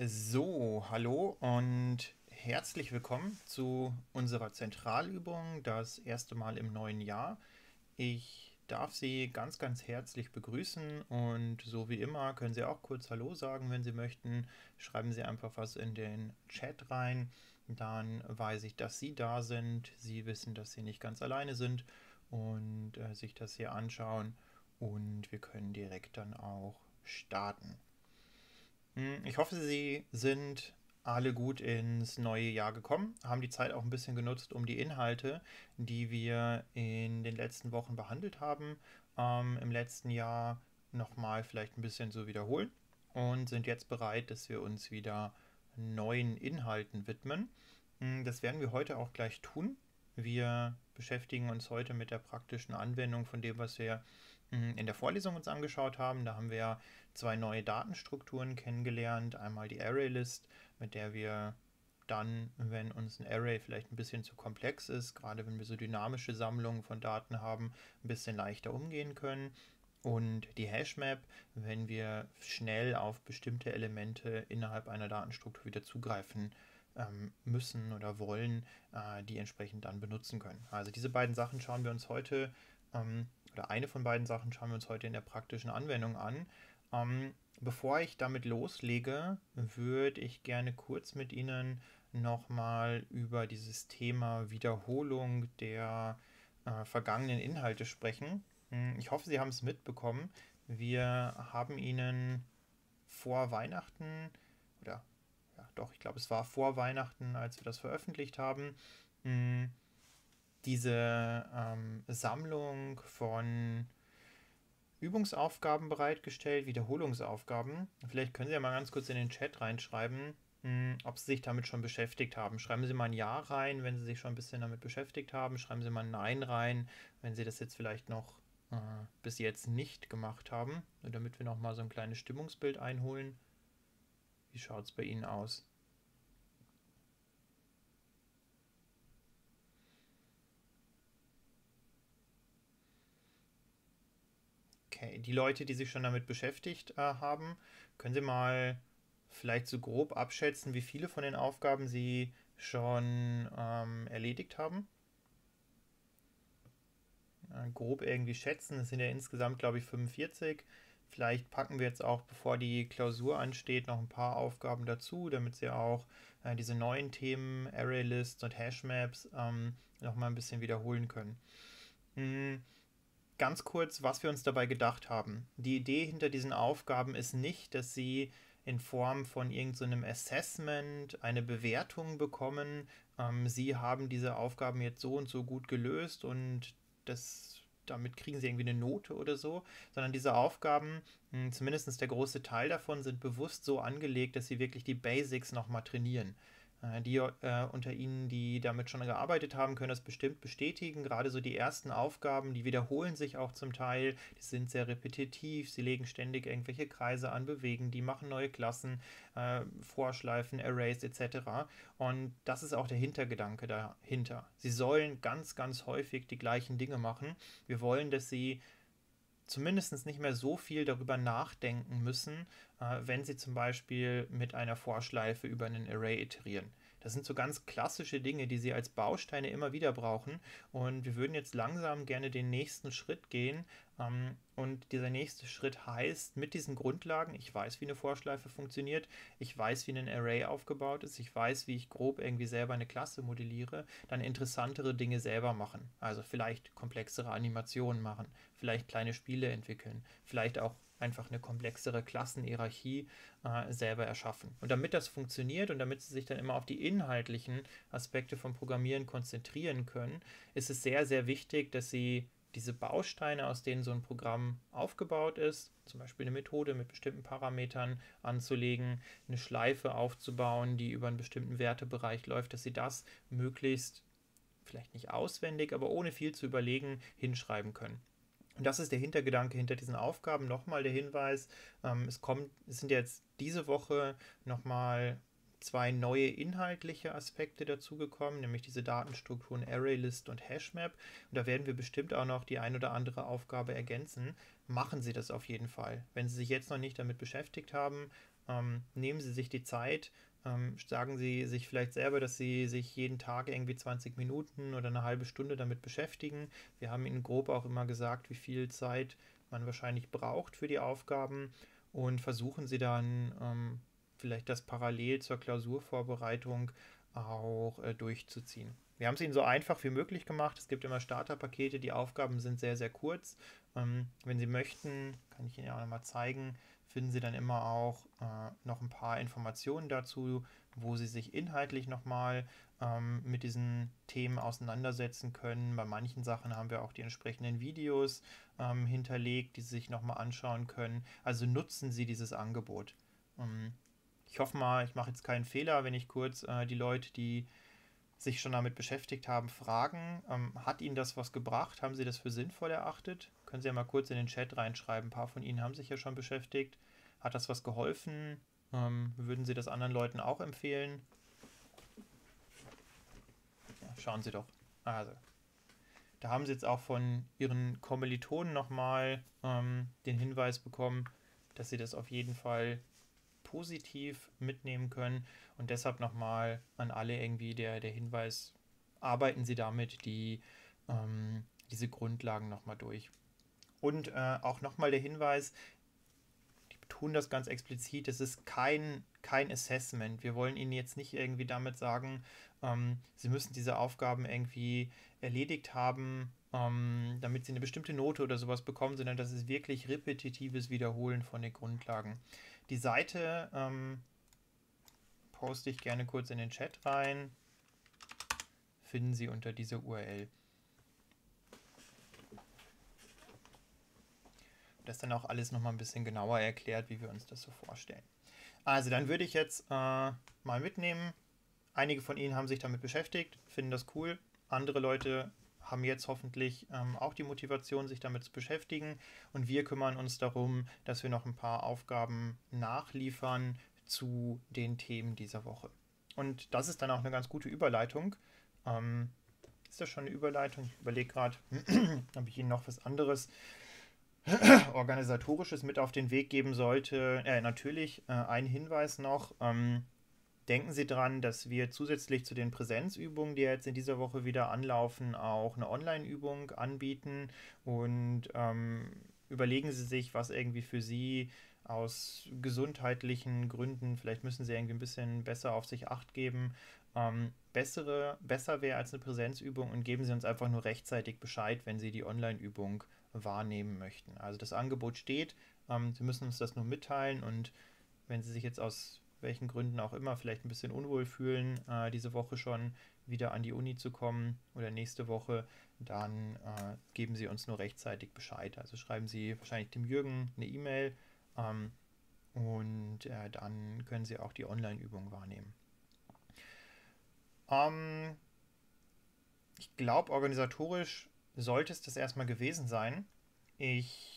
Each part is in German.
So, hallo und herzlich willkommen zu unserer Zentralübung, das erste Mal im neuen Jahr. Ich darf Sie ganz, ganz herzlich begrüßen und so wie immer können Sie auch kurz Hallo sagen, wenn Sie möchten. Schreiben Sie einfach was in den Chat rein, dann weiß ich, dass Sie da sind. Sie wissen, dass Sie nicht ganz alleine sind und sich das hier anschauen und wir können direkt dann auch starten. Ich hoffe, Sie sind alle gut ins neue Jahr gekommen, haben die Zeit auch ein bisschen genutzt, um die Inhalte, die wir in den letzten Wochen behandelt haben, im letzten Jahr nochmal vielleicht ein bisschen zu wiederholen und sind jetzt bereit, dass wir uns wieder neuen Inhalten widmen. Das werden wir heute auch gleich tun. Wir beschäftigen uns heute mit der praktischen Anwendung von dem, was wir in der Vorlesung uns angeschaut haben. Da haben wir zwei neue Datenstrukturen kennengelernt. Einmal die ArrayList, mit der wir dann, wenn uns ein Array vielleicht ein bisschen zu komplex ist, gerade wenn wir so dynamische Sammlungen von Daten haben, ein bisschen leichter umgehen können. Und die HashMap, wenn wir schnell auf bestimmte Elemente innerhalb einer Datenstruktur wieder zugreifen müssen oder wollen, die entsprechend dann benutzen können. Also diese beiden Sachen schauen wir uns heute oder eine von beiden Sachen schauen wir uns heute in der praktischen Anwendung an. Bevor ich damit loslege, würde ich gerne kurz mit Ihnen nochmal über dieses Thema Wiederholung der vergangenen Inhalte sprechen. Ich hoffe, Sie haben es mitbekommen. Wir haben Ihnen vor Weihnachten, oder ja doch, ich glaube, es war vor Weihnachten, als wir das veröffentlicht haben, diese Sammlung von Übungsaufgaben bereitgestellt, Wiederholungsaufgaben. Vielleicht können Sie ja mal ganz kurz in den Chat reinschreiben, ob Sie sich damit schon beschäftigt haben. Schreiben Sie mal ein Ja rein, wenn Sie sich schon ein bisschen damit beschäftigt haben. Schreiben Sie mal ein Nein rein, wenn Sie das jetzt vielleicht noch bis jetzt nicht gemacht haben. Nur damit wir nochmal so ein kleines Stimmungsbild einholen. Wie schaut es bei Ihnen aus? Okay, die Leute, die sich schon damit beschäftigt haben, können Sie mal vielleicht so grob abschätzen, wie viele von den Aufgaben Sie schon erledigt haben? Grob irgendwie schätzen, es sind ja insgesamt, glaube ich, 45. Vielleicht packen wir jetzt auch, bevor die Klausur ansteht, noch ein paar Aufgaben dazu, damit Sie auch diese neuen Themen, ArrayLists und HashMaps, nochmal ein bisschen wiederholen können. Ganz kurz, was wir uns dabei gedacht haben. Die Idee hinter diesen Aufgaben ist nicht, dass Sie in Form von irgendeinem Assessment eine Bewertung bekommen. Sie haben diese Aufgaben jetzt so und so gut gelöst und damit kriegen Sie irgendwie eine Note oder so, sondern diese Aufgaben, zumindest der große Teil davon, sind bewusst so angelegt, dass Sie wirklich die Basics nochmal trainieren. Die unter Ihnen, die damit schon gearbeitet haben, können das bestimmt bestätigen. Gerade so die ersten Aufgaben, die wiederholen sich auch zum Teil, die sind sehr repetitiv, sie legen ständig irgendwelche Kreise an, bewegen die, machen neue Klassen, Vorschleifen, Arrays etc. Und das ist auch der Hintergedanke dahinter. Sie sollen ganz, ganz häufig die gleichen Dinge machen. Wir wollen, dass Sie zumindest nicht mehr so viel darüber nachdenken müssen, wenn Sie zum Beispiel mit einer Vorschleife über einen Array iterieren. Das sind so ganz klassische Dinge, die Sie als Bausteine immer wieder brauchen und wir würden jetzt langsam gerne den nächsten Schritt gehen und dieser nächste Schritt heißt, mit diesen Grundlagen, ich weiß, wie eine Vorschleife funktioniert, ich weiß, wie ein Array aufgebaut ist, ich weiß, wie ich grob irgendwie selber eine Klasse modelliere, dann interessantere Dinge selber machen, also vielleicht komplexere Animationen machen, vielleicht kleine Spiele entwickeln, vielleicht auch einfach eine komplexere Klassenhierarchie selber erschaffen. Und damit das funktioniert und damit Sie sich dann immer auf die inhaltlichen Aspekte vom Programmieren konzentrieren können, ist es sehr, sehr wichtig, dass Sie diese Bausteine, aus denen so ein Programm aufgebaut ist, zum Beispiel eine Methode mit bestimmten Parametern anzulegen, eine Schleife aufzubauen, die über einen bestimmten Wertebereich läuft, dass Sie das möglichst, vielleicht nicht auswendig, aber ohne viel zu überlegen, hinschreiben können. Und das ist der Hintergedanke hinter diesen Aufgaben. Nochmal der Hinweis, es sind jetzt diese Woche nochmal zwei neue inhaltliche Aspekte dazugekommen, nämlich diese Datenstrukturen ArrayList und HashMap. Und da werden wir bestimmt auch noch die ein oder andere Aufgabe ergänzen. Machen Sie das auf jeden Fall. Wenn Sie sich jetzt noch nicht damit beschäftigt haben, nehmen Sie sich die Zeit, sagen Sie sich vielleicht selber, dass Sie sich jeden Tag irgendwie 20 Minuten oder eine halbe Stunde damit beschäftigen. Wir haben Ihnen grob auch immer gesagt, wie viel Zeit man wahrscheinlich braucht für die Aufgaben, und versuchen Sie dann vielleicht das parallel zur Klausurvorbereitung auch durchzuziehen. Wir haben es Ihnen so einfach wie möglich gemacht. Es gibt immer Starterpakete, die Aufgaben sind sehr, sehr kurz. Wenn Sie möchten, kann ich Ihnen auch nochmal zeigen, finden Sie dann immer auch noch ein paar Informationen dazu, wo Sie sich inhaltlich nochmal mit diesen Themen auseinandersetzen können. Bei manchen Sachen haben wir auch die entsprechenden Videos hinterlegt, die Sie sich nochmal anschauen können. Also nutzen Sie dieses Angebot. Ich hoffe mal, ich mache jetzt keinen Fehler, wenn ich kurz die Leute, die sich schon damit beschäftigt haben, fragen. Hat Ihnen das was gebracht? Haben Sie das für sinnvoll erachtet? Können Sie ja mal kurz in den Chat reinschreiben. Ein paar von Ihnen haben sich ja schon beschäftigt. Hat das was geholfen? Würden Sie das anderen Leuten auch empfehlen? Ja, schauen Sie doch. Also, da haben Sie jetzt auch von Ihren Kommilitonen nochmal den Hinweis bekommen, dass Sie das auf jeden Fall positiv mitnehmen können, und deshalb nochmal an alle irgendwie der Hinweis, arbeiten Sie damit diese Grundlagen nochmal durch. Und auch nochmal der Hinweis, die betonen das ganz explizit, es ist kein Assessment. Wir wollen Ihnen jetzt nicht irgendwie damit sagen, Sie müssen diese Aufgaben irgendwie erledigt haben, damit Sie eine bestimmte Note oder sowas bekommen, sondern das ist wirklich repetitives Wiederholen von den Grundlagen. Die Seite poste ich gerne kurz in den Chat rein, finden Sie unter dieser URL. Das ist dann auch alles nochmal ein bisschen genauer erklärt, wie wir uns das so vorstellen. Also dann würde ich jetzt mal mitnehmen, einige von Ihnen haben sich damit beschäftigt, finden das cool, andere Leute haben jetzt hoffentlich auch die Motivation, sich damit zu beschäftigen. Und wir kümmern uns darum, dass wir noch ein paar Aufgaben nachliefern zu den Themen dieser Woche. Und das ist dann auch eine ganz gute Überleitung. Ist das schon eine Überleitung? Ich überlege gerade, ob ich Ihnen noch was anderes Organisatorisches mit auf den Weg geben sollte. Natürlich ein Hinweis noch. Denken Sie dran, dass wir zusätzlich zu den Präsenzübungen, die jetzt in dieser Woche wieder anlaufen, auch eine Online-Übung anbieten, und überlegen Sie sich, was irgendwie für Sie aus gesundheitlichen Gründen, vielleicht müssen Sie irgendwie ein bisschen besser auf sich Acht geben, besser wäre als eine Präsenzübung, und geben Sie uns einfach nur rechtzeitig Bescheid, wenn Sie die Online-Übung wahrnehmen möchten. Also das Angebot steht, Sie müssen uns das nur mitteilen, und wenn Sie sich jetzt aus welchen Gründen auch immer vielleicht ein bisschen unwohl fühlen, diese Woche schon wieder an die Uni zu kommen oder nächste Woche, dann geben Sie uns nur rechtzeitig Bescheid. Also schreiben Sie wahrscheinlich dem Jürgen eine E-Mail und dann können Sie auch die Online-Übung wahrnehmen. Ich glaube, organisatorisch sollte es das erstmal gewesen sein. Ich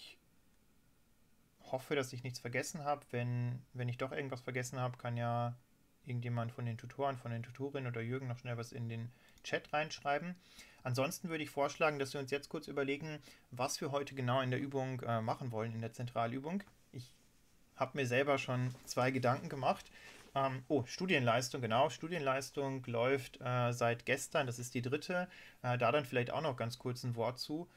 hoffe, dass ich nichts vergessen habe. Wenn ich doch irgendwas vergessen habe, kann ja irgendjemand von den Tutoren, von den Tutorinnen oder Jürgen noch schnell was in den Chat reinschreiben. Ansonsten würde ich vorschlagen, dass wir uns jetzt kurz überlegen, was wir heute genau in der Übung machen wollen, in der Zentralübung. Ich habe mir selber schon zwei Gedanken gemacht. Studienleistung, genau. Studienleistung läuft seit gestern, das ist die dritte. Da dann vielleicht auch noch ganz kurz ein Wort zu.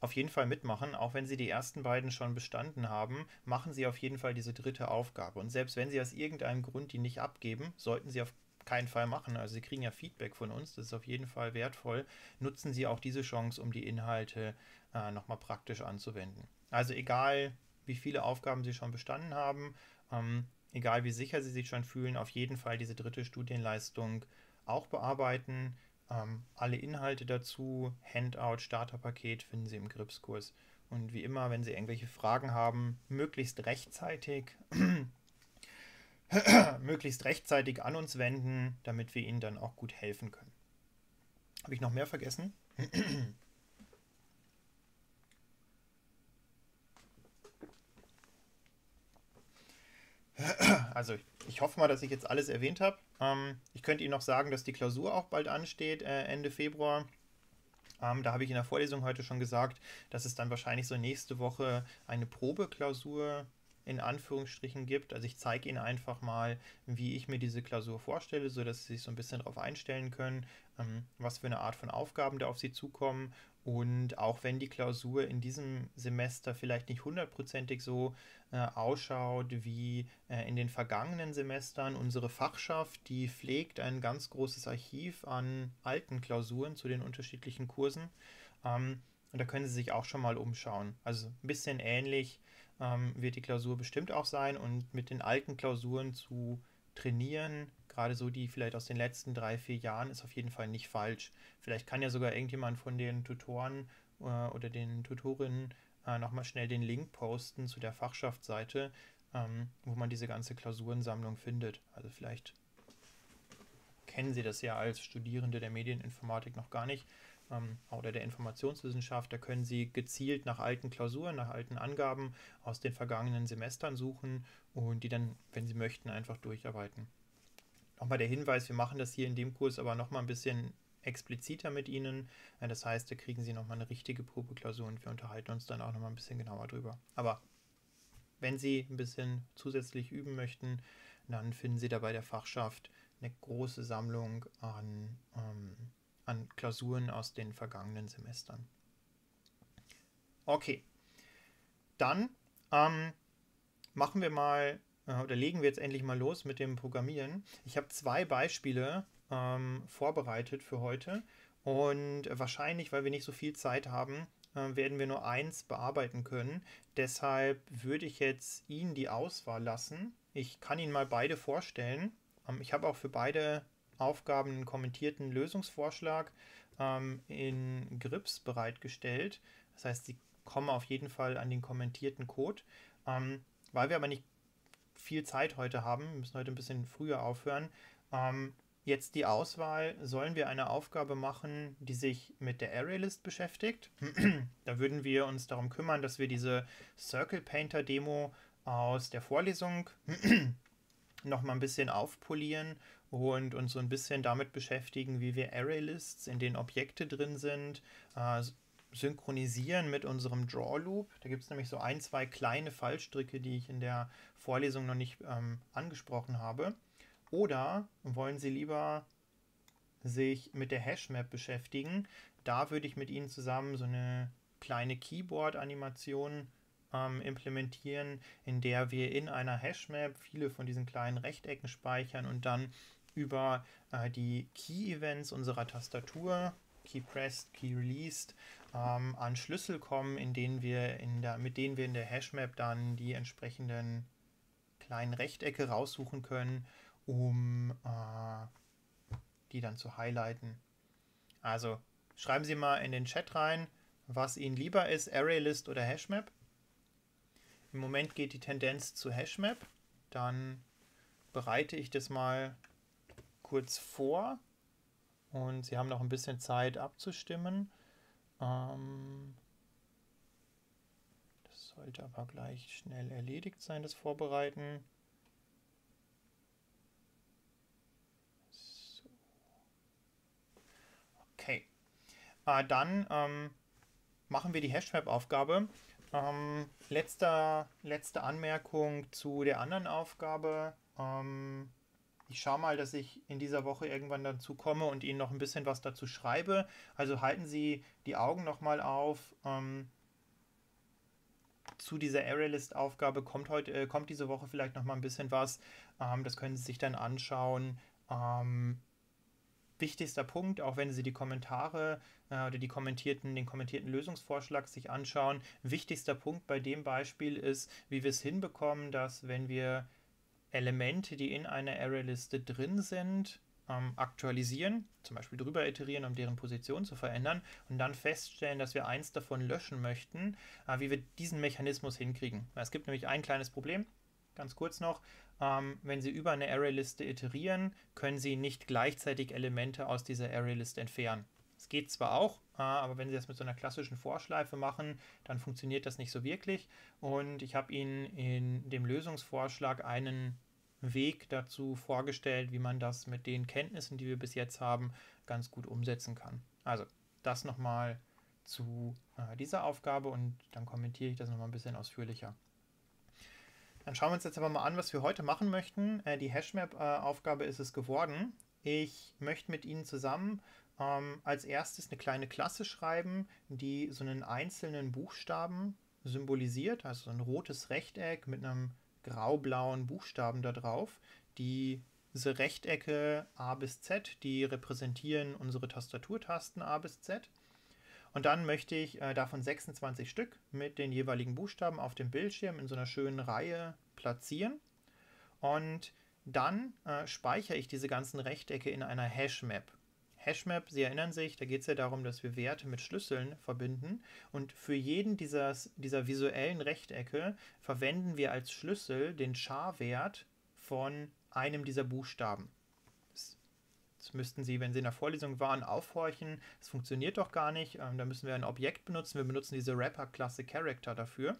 Auf jeden Fall mitmachen, auch wenn Sie die ersten beiden schon bestanden haben, machen Sie auf jeden Fall diese dritte Aufgabe. Und selbst wenn Sie aus irgendeinem Grund die nicht abgeben, sollten Sie auf keinen Fall machen. Also Sie kriegen ja Feedback von uns, das ist auf jeden Fall wertvoll. Nutzen Sie auch diese Chance, um die Inhalte nochmal praktisch anzuwenden. Also egal, wie viele Aufgaben Sie schon bestanden haben, egal wie sicher Sie sich schon fühlen, auf jeden Fall diese dritte Studienleistung auch bearbeiten. Alle Inhalte dazu, Handout, Starterpaket finden Sie im Gripskurs. Und wie immer, wenn Sie irgendwelche Fragen haben, möglichst rechtzeitig an uns wenden, damit wir Ihnen dann auch gut helfen können. Habe ich noch mehr vergessen? also ich hoffe mal, dass ich jetzt alles erwähnt habe. Ich könnte Ihnen noch sagen, dass die Klausur auch bald ansteht, Ende Februar. Da habe ich in der Vorlesung heute schon gesagt, dass es dann wahrscheinlich so nächste Woche eine Probeklausur in Anführungsstrichen gibt. Also ich zeige Ihnen einfach mal, wie ich mir diese Klausur vorstelle, sodass Sie sich so ein bisschen darauf einstellen können, was für eine Art von Aufgaben da auf Sie zukommen. Und auch wenn die Klausur in diesem Semester vielleicht nicht hundertprozentig so ausschaut wie in den vergangenen Semestern, unsere Fachschaft, die pflegt ein ganz großes Archiv an alten Klausuren zu den unterschiedlichen Kursen. Und da können Sie sich auch schon mal umschauen. Also ein bisschen ähnlich wird die Klausur bestimmt auch sein, und mit den alten Klausuren zu trainieren, gerade so die vielleicht aus den letzten 3, 4 Jahren, ist auf jeden Fall nicht falsch. Vielleicht kann ja sogar irgendjemand von den Tutoren oder den Tutorinnen nochmal schnell den Link posten zu der Fachschaftsseite, wo man diese ganze Klausurensammlung findet. Also vielleicht kennen Sie das ja als Studierende der Medieninformatik noch gar nicht, oder der Informationswissenschaft. Da können Sie gezielt nach alten Klausuren, nach alten Angaben aus den vergangenen Semestern suchen und die dann, wenn Sie möchten, einfach durcharbeiten. Nochmal der Hinweis, wir machen das hier in dem Kurs aber nochmal ein bisschen expliziter mit Ihnen. Das heißt, da kriegen Sie nochmal eine richtige Probeklausur und wir unterhalten uns dann auch nochmal ein bisschen genauer drüber. Aber wenn Sie ein bisschen zusätzlich üben möchten, dann finden Sie da bei der Fachschaft eine große Sammlung an Klausuren aus den vergangenen Semestern. Okay, dann machen wir mal oder legen wir jetzt endlich mal los mit dem Programmieren. Ich habe 2 Beispiele vorbereitet für heute und wahrscheinlich, weil wir nicht so viel Zeit haben, werden wir nur eins bearbeiten können. Deshalb würde ich jetzt Ihnen die Auswahl lassen. Ich kann Ihnen mal beide vorstellen. Ich habe auch für beide Aufgaben einen kommentierten Lösungsvorschlag in GRIPS bereitgestellt. Das heißt, Sie kommen auf jeden Fall an den kommentierten Code. Weil wir aber nicht viel Zeit heute haben, wir müssen heute ein bisschen früher aufhören, jetzt die Auswahl: Sollen wir eine Aufgabe machen, die sich mit der ArrayList beschäftigt? Da würden wir uns darum kümmern, dass wir diese Circle Painter Demo aus der Vorlesung noch mal ein bisschen aufpolieren und uns so ein bisschen damit beschäftigen, wie wir ArrayLists, in denen Objekte drin sind, synchronisieren mit unserem Draw-Loop. Da gibt es nämlich so 1, 2 kleine Fallstricke, die ich in der Vorlesung noch nicht angesprochen habe. Oder wollen Sie lieber sich mit der HashMap beschäftigen? Da würde ich mit Ihnen zusammen so eine kleine Keyboard-Animation implementieren, in der wir in einer HashMap viele von diesen kleinen Rechtecken speichern und dann über die Key-Events unserer Tastatur, Key Pressed, Key Released, an Schlüssel kommen, mit denen wir in der HashMap dann die entsprechenden kleinen Rechtecke raussuchen können, um die dann zu highlighten. Also schreiben Sie mal in den Chat rein, was Ihnen lieber ist, ArrayList oder HashMap. Im Moment geht die Tendenz zu HashMap. Dann bereite ich das mal kurz vor. Und Sie haben noch ein bisschen Zeit abzustimmen. Das sollte aber gleich schnell erledigt sein, das Vorbereiten. So. Okay. Dann machen wir die HashMap-Aufgabe. Letzte Anmerkung zu der anderen Aufgabe. Ich schaue mal, dass ich in dieser Woche irgendwann dazu komme und Ihnen noch ein bisschen was dazu schreibe. Also halten Sie die Augen nochmal auf. Zu dieser ArrayList-Aufgabe kommt diese Woche vielleicht nochmal ein bisschen was. Das können Sie sich dann anschauen. Wichtigster Punkt, auch wenn Sie die Kommentare oder den kommentierten Lösungsvorschlag sich anschauen, wichtigster Punkt bei dem Beispiel ist, wie wir es hinbekommen, dass, wenn wir Elemente, die in einer Arrayliste drin sind, aktualisieren, zum Beispiel drüber iterieren, um deren Position zu verändern, und dann feststellen, dass wir eins davon löschen möchten, wie wir diesen Mechanismus hinkriegen. Es gibt nämlich ein kleines Problem, ganz kurz noch. Wenn Sie über eine Arrayliste iterieren, können Sie nicht gleichzeitig Elemente aus dieser Arrayliste entfernen. Es geht zwar auch, aber wenn Sie das mit so einer klassischen Vorschleife machen, dann funktioniert das nicht so wirklich. Und ich habe Ihnen in dem Lösungsvorschlag einen Weg dazu vorgestellt, wie man das mit den Kenntnissen, die wir bis jetzt haben, ganz gut umsetzen kann. Also das nochmal zu dieser Aufgabe und dann kommentiere ich das nochmal ein bisschen ausführlicher. Dann schauen wir uns jetzt aber mal an, was wir heute machen möchten. Die HashMap-Aufgabe ist es geworden. Ich möchte mit Ihnen zusammen als erstes eine kleine Klasse schreiben, die so einen einzelnen Buchstaben symbolisiert, also so ein rotes Rechteck mit einem grau-blauen Buchstaben da drauf. Diese Rechtecke A bis Z, die repräsentieren unsere Tastaturtasten A bis Z. Und dann möchte ich davon 26 Stück mit den jeweiligen Buchstaben auf dem Bildschirm in so einer schönen Reihe platzieren. Und dann speichere ich diese ganzen Rechtecke in einer Hashmap. Hashmap, Sie erinnern sich, da geht es ja darum, dass wir Werte mit Schlüsseln verbinden. Und für jeden dieser visuellen Rechtecke verwenden wir als Schlüssel den char-Wert von einem dieser Buchstaben. Das müssten Sie, wenn Sie in der Vorlesung waren, aufhorchen. Das funktioniert doch gar nicht. Da müssen wir ein Objekt benutzen. Wir benutzen diese Wrapper-Klasse Character dafür.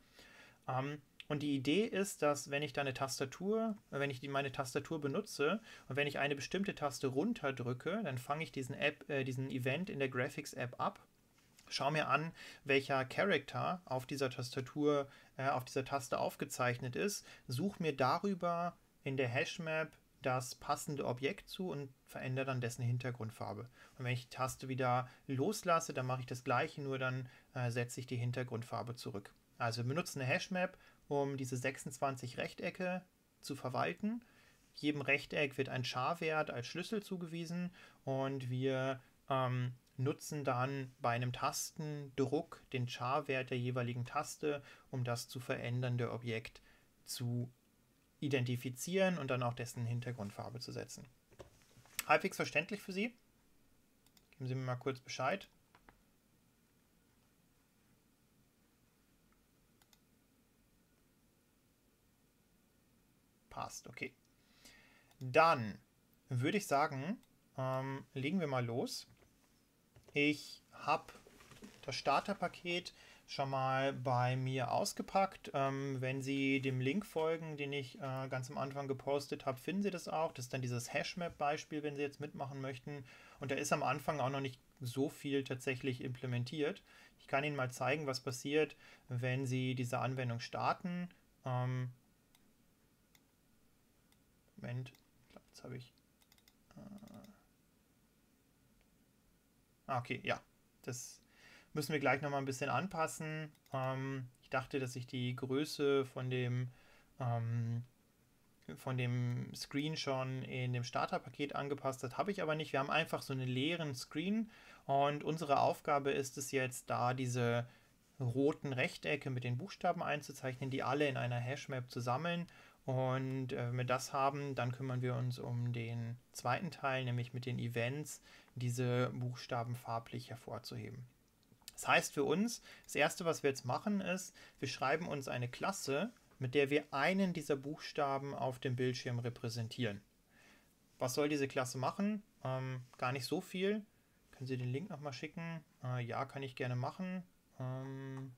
Und die Idee ist, dass wenn ich meine Tastatur benutze und wenn ich eine bestimmte Taste runterdrücke, dann fange ich diesen Event in der Graphics-App ab, schaue mir an, welcher Character auf dieser Tastatur, auf dieser Taste aufgezeichnet ist, suche mir darüber in der Hashmap das passende Objekt zu und verändere dann dessen Hintergrundfarbe. Und wenn ich die Taste wieder loslasse, dann mache ich das Gleiche, nur dann setze ich die Hintergrundfarbe zurück. Also wir benutzen eine Hashmap, um diese 26 Rechtecke zu verwalten. Jedem Rechteck wird ein Char-Wert als Schlüssel zugewiesen und wir nutzen dann bei einem Tastendruck den Char-Wert der jeweiligen Taste, um das zu verändernde Objekt zu identifizieren und dann auch dessen Hintergrundfarbe zu setzen. Halbwegs verständlich für Sie? Geben Sie mir mal kurz Bescheid. Passt, okay. Dann würde ich sagen, legen wir mal los. Ich habe das Starterpaket schon mal bei mir ausgepackt. Wenn Sie dem Link folgen, den ich ganz am Anfang gepostet habe, finden Sie das auch. Das ist dann dieses Hashmap-Beispiel, wenn Sie jetzt mitmachen möchten. Und da ist am Anfang auch noch nicht so viel tatsächlich implementiert. Ich kann Ihnen mal zeigen, was passiert, wenn Sie diese Anwendung starten. Moment, ich glaube, jetzt habe ich... okay, ja, das müssen wir gleich nochmal ein bisschen anpassen. Ich dachte, dass ich die Größe von dem Screen schon in dem Starterpaket angepasst habe, habe ich aber nicht. Wir haben einfach so einen leeren Screen und unsere Aufgabe ist es jetzt, da diese roten Rechtecke mit den Buchstaben einzuzeichnen, die alle in einer Hashmap zu sammeln. Und wenn wir das haben, dann kümmern wir uns um den zweiten Teil, nämlich mit den Events, diese Buchstaben farblich hervorzuheben. Das heißt für uns, das Erste, was wir jetzt machen, ist, wir schreiben uns eine Klasse, mit der wir einen dieser Buchstaben auf dem Bildschirm repräsentieren. Was soll diese Klasse machen? Gar nicht so viel. Können Sie den Link nochmal schicken? Ja, kann ich gerne machen. Moment...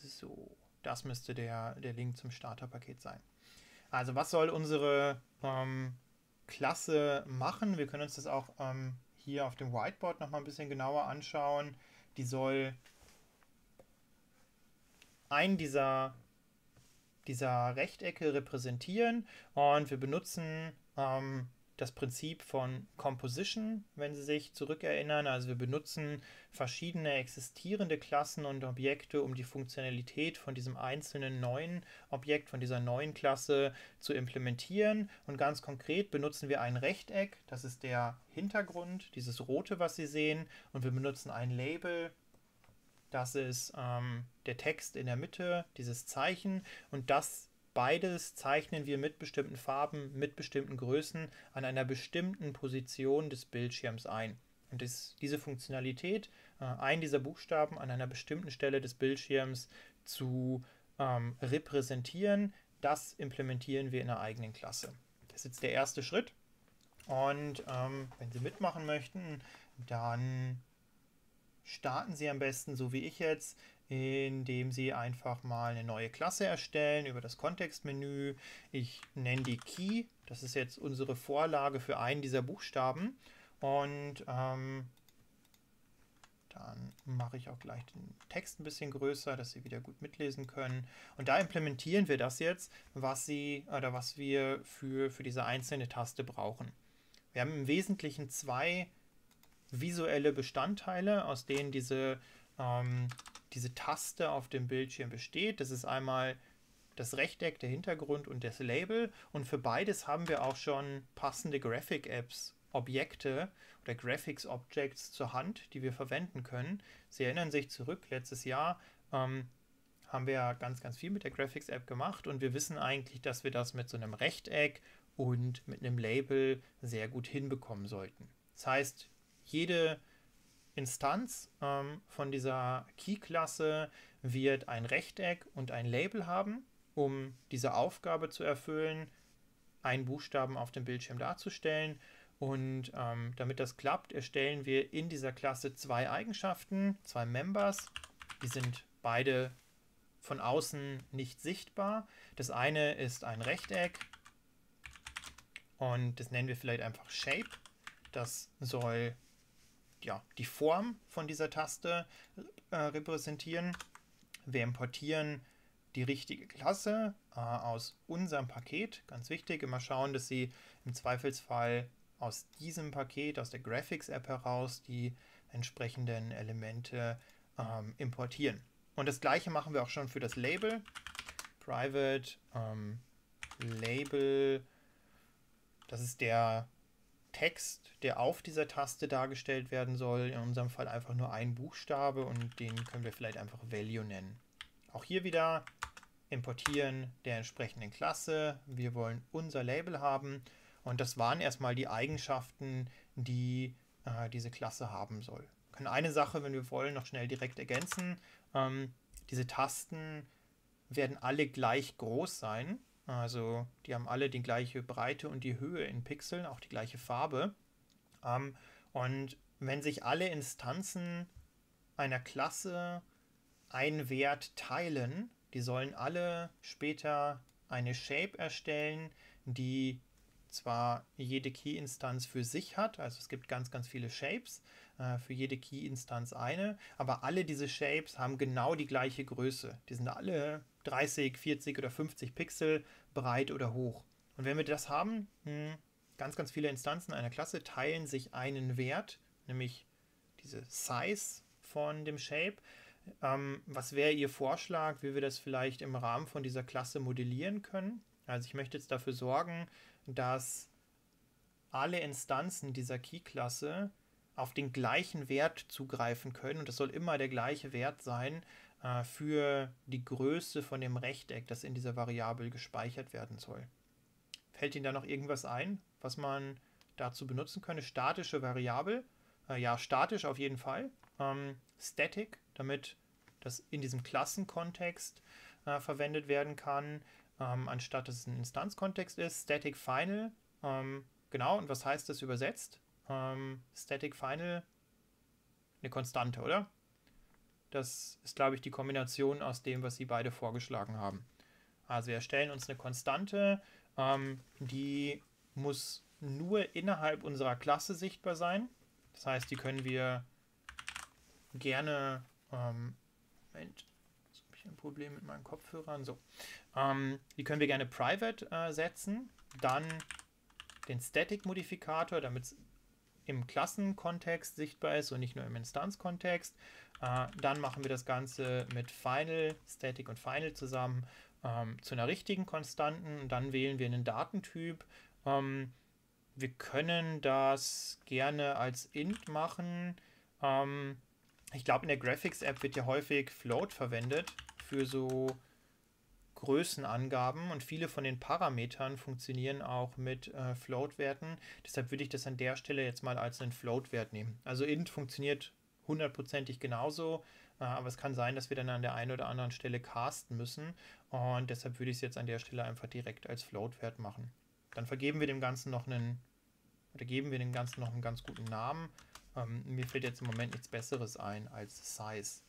So, das müsste der Link zum Starterpaket sein. Also was soll unsere Klasse machen? Wir können uns das auch hier auf dem Whiteboard nochmal ein bisschen genauer anschauen. Die soll einen dieser Rechtecke repräsentieren und wir benutzen das Prinzip von Composition, wenn Sie sich zurückerinnern. Also wir benutzen verschiedene existierende Klassen und Objekte, um die Funktionalität von diesem einzelnen neuen Objekt, von dieser neuen Klasse zu implementieren. Und ganz konkret benutzen wir ein Rechteck, das ist der Hintergrund, dieses rote, was Sie sehen. Und wir benutzen ein Label, das ist der Text in der Mitte, dieses Zeichen. Und das beides zeichnen wir mit bestimmten Farben, mit bestimmten Größen an einer bestimmten Position des Bildschirms ein. Und diese Funktionalität, einen dieser Buchstaben an einer bestimmten Stelle des Bildschirms zu repräsentieren, das implementieren wir in einer eigenen Klasse. Das ist jetzt der erste Schritt. Und wenn Sie mitmachen möchten, dann starten Sie am besten, so wie ich jetzt, indem Sie einfach mal eine neue Klasse erstellen über das Kontextmenü. Ich nenne die Key, das ist jetzt unsere Vorlage für einen dieser Buchstaben. Und dann mache ich auch gleich den Text ein bisschen größer, dass Sie wieder gut mitlesen können. Und da implementieren wir das jetzt, was wir für diese einzelne Taste brauchen. Wir haben im Wesentlichen zwei visuelle Bestandteile, aus denen diese Taste auf dem Bildschirm besteht. Das ist einmal das Rechteck, der Hintergrund und das Label. Und für beides haben wir auch schon passende Graphic-Apps, Objekte oder Graphics-Objects zur Hand, die wir verwenden können. Sie erinnern sich zurück, letztes Jahr haben wir ganz viel mit der Graphics-App gemacht und wir wissen eigentlich, dass wir das mit so einem Rechteck und mit einem Label sehr gut hinbekommen sollten. Das heißt, jede Instanz von dieser Key-Klasse wird ein Rechteck und ein Label haben, um diese Aufgabe zu erfüllen, einen Buchstaben auf dem Bildschirm darzustellen. Und damit das klappt, erstellen wir in dieser Klasse zwei Eigenschaften, zwei Members. Die sind beide von außen nicht sichtbar. Das eine ist ein Rechteck und das nennen wir vielleicht einfach Shape. Das soll ja die Form von dieser Taste repräsentieren. Wir importieren die richtige Klasse aus unserem Paket. Ganz wichtig, immer schauen, dass Sie im Zweifelsfall aus diesem Paket, aus der Graphics-App heraus, die entsprechenden Elemente importieren. Und das Gleiche machen wir auch schon für das Label. Private Label, das ist der Text, der auf dieser Taste dargestellt werden soll. In unserem Fall einfach nur ein Buchstabe und den können wir vielleicht einfach Value nennen. Auch hier wieder importieren der entsprechenden Klasse. Wir wollen unser Label haben. Und das waren erstmal die Eigenschaften, die diese Klasse haben soll. Wir können eine Sache, wenn wir wollen, noch schnell direkt ergänzen. Diese Tasten werden alle gleich groß sein. Also die haben alle die gleiche Breite und die Höhe in Pixeln, auch die gleiche Farbe. Und wenn sich alle Instanzen einer Klasse einen Wert teilen, die sollen alle später eine Shape erstellen, die zwar jede Key-Instanz für sich hat, also es gibt ganz viele Shapes, für jede Key-Instanz eine, aber alle diese Shapes haben genau die gleiche Größe. Die sind alle 30, 40 oder 50 Pixel breit oder hoch. Und wenn wir das haben, ganz viele Instanzen einer Klasse teilen sich einen Wert, nämlich diese Size von dem Shape. Was wäre Ihr Vorschlag, wie wir das vielleicht im Rahmen von dieser Klasse modellieren können? Also ich möchte jetzt dafür sorgen, dass alle Instanzen dieser Key-Klasse auf den gleichen Wert zugreifen können. Und das soll immer der gleiche Wert sein für die Größe von dem Rechteck, das in dieser Variable gespeichert werden soll. Fällt Ihnen da noch irgendwas ein, was man dazu benutzen könnte? Statische Variable, ja, statisch auf jeden Fall. Static, damit das in diesem Klassenkontext verwendet werden kann. Anstatt dass es ein Instanzkontext ist. Static Final, genau, und was heißt das übersetzt? Static Final, eine Konstante, oder? Das ist, glaube ich, die Kombination aus dem, was Sie beide vorgeschlagen haben. Also wir erstellen uns eine Konstante, die muss nur innerhalb unserer Klasse sichtbar sein. Das heißt, die können wir gerne Problem mit meinen Kopfhörern. So, die können wir gerne private setzen, dann den Static-Modifikator, damit es im Klassenkontext sichtbar ist und nicht nur im Instanzkontext. Dann machen wir das Ganze mit Final, Static und Final zusammen zu einer richtigen Konstanten und dann wählen wir einen Datentyp. Wir können das gerne als Int machen. Ich glaube, in der Graphics-App wird ja häufig Float verwendet für so Größenangaben und viele von den Parametern funktionieren auch mit Float-Werten. Deshalb würde ich das an der Stelle jetzt mal als einen Float-Wert nehmen. Also int funktioniert hundertprozentig genauso, aber es kann sein, dass wir dann an der einen oder anderen Stelle casten müssen und deshalb würde ich es jetzt an der Stelle einfach direkt als Float-Wert machen. Dann vergeben wir dem Ganzen noch einen oder geben wir dem Ganzen noch einen ganz guten Namen. Mir fällt jetzt im Moment nichts Besseres ein als Size.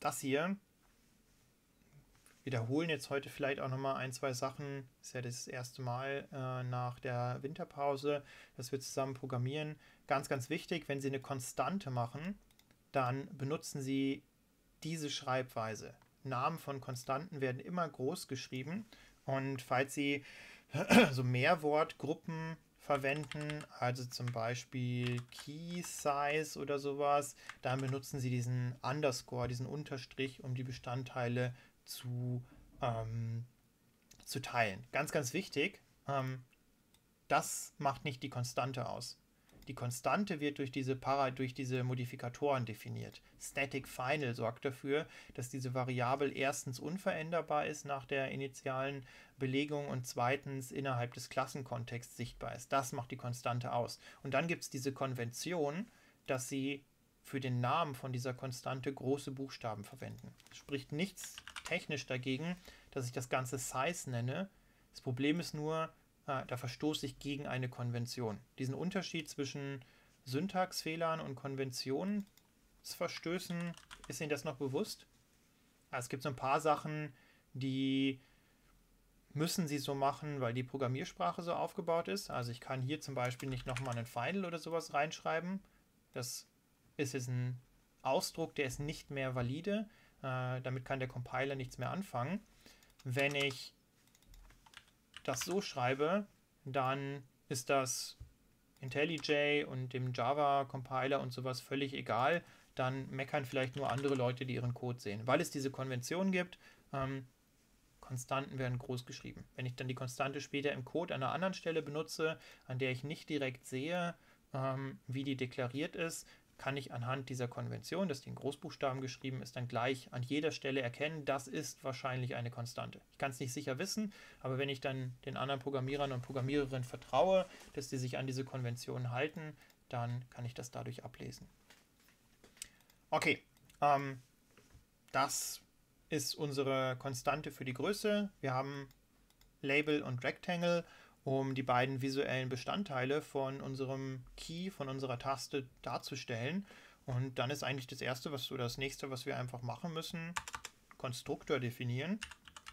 Das hier, wiederholen jetzt heute vielleicht auch nochmal ein, zwei Sachen. Das ist ja das erste Mal nach der Winterpause, dass wir zusammen programmieren. Ganz, ganz wichtig, wenn Sie eine Konstante machen, dann benutzen Sie diese Schreibweise. Namen von Konstanten werden immer groß geschrieben. Und falls Sie so Mehrwortgruppen verwenden, also zum Beispiel Key Size oder sowas, dann benutzen Sie diesen Underscore, diesen Unterstrich, um die Bestandteile zu teilen. Ganz, ganz wichtig, das macht nicht die Konstante aus. Die Konstante wird durch diese Modifikatoren definiert. Static Final sorgt dafür, dass diese Variable erstens unveränderbar ist nach der initialen Belegung und zweitens innerhalb des Klassenkontexts sichtbar ist. Das macht die Konstante aus. Und dann gibt es diese Konvention, dass Sie für den Namen von dieser Konstante große Buchstaben verwenden. Es spricht nichts technisch dagegen, dass ich das Ganze Size nenne. Das Problem ist nur, da verstoße ich gegen eine Konvention. Diesen Unterschied zwischen Syntaxfehlern und Konventionsverstößen, ist Ihnen das noch bewusst? Es gibt so ein paar Sachen, die müssen Sie so machen, weil die Programmiersprache so aufgebaut ist. Also ich kann hier zum Beispiel nicht nochmal einen Final oder sowas reinschreiben. Das ist jetzt ein Ausdruck, der ist nicht mehr valide. Damit kann der Compiler nichts mehr anfangen. Wenn ich das so schreibe, dann ist das IntelliJ und dem Java-Compiler und sowas völlig egal. Dann meckern vielleicht nur andere Leute, die ihren Code sehen. Weil es diese Konvention gibt, Konstanten werden groß geschrieben. Wenn ich dann die Konstante später im Code an einer anderen Stelle benutze, an der ich nicht direkt sehe, wie die deklariert ist, kann ich anhand dieser Konvention, dass die in Großbuchstaben geschrieben ist, dann gleich an jeder Stelle erkennen, das ist wahrscheinlich eine Konstante. Ich kann es nicht sicher wissen, aber wenn ich dann den anderen Programmierern und Programmiererinnen vertraue, dass die sich an diese Konvention halten, dann kann ich das dadurch ablesen. Okay, das ist unsere Konstante für die Größe. Wir haben Label und Rectangle, um die beiden visuellen Bestandteile von unserem Key, von unserer Taste darzustellen. Und dann ist eigentlich das erste, das nächste, was wir einfach machen müssen, Konstruktor definieren.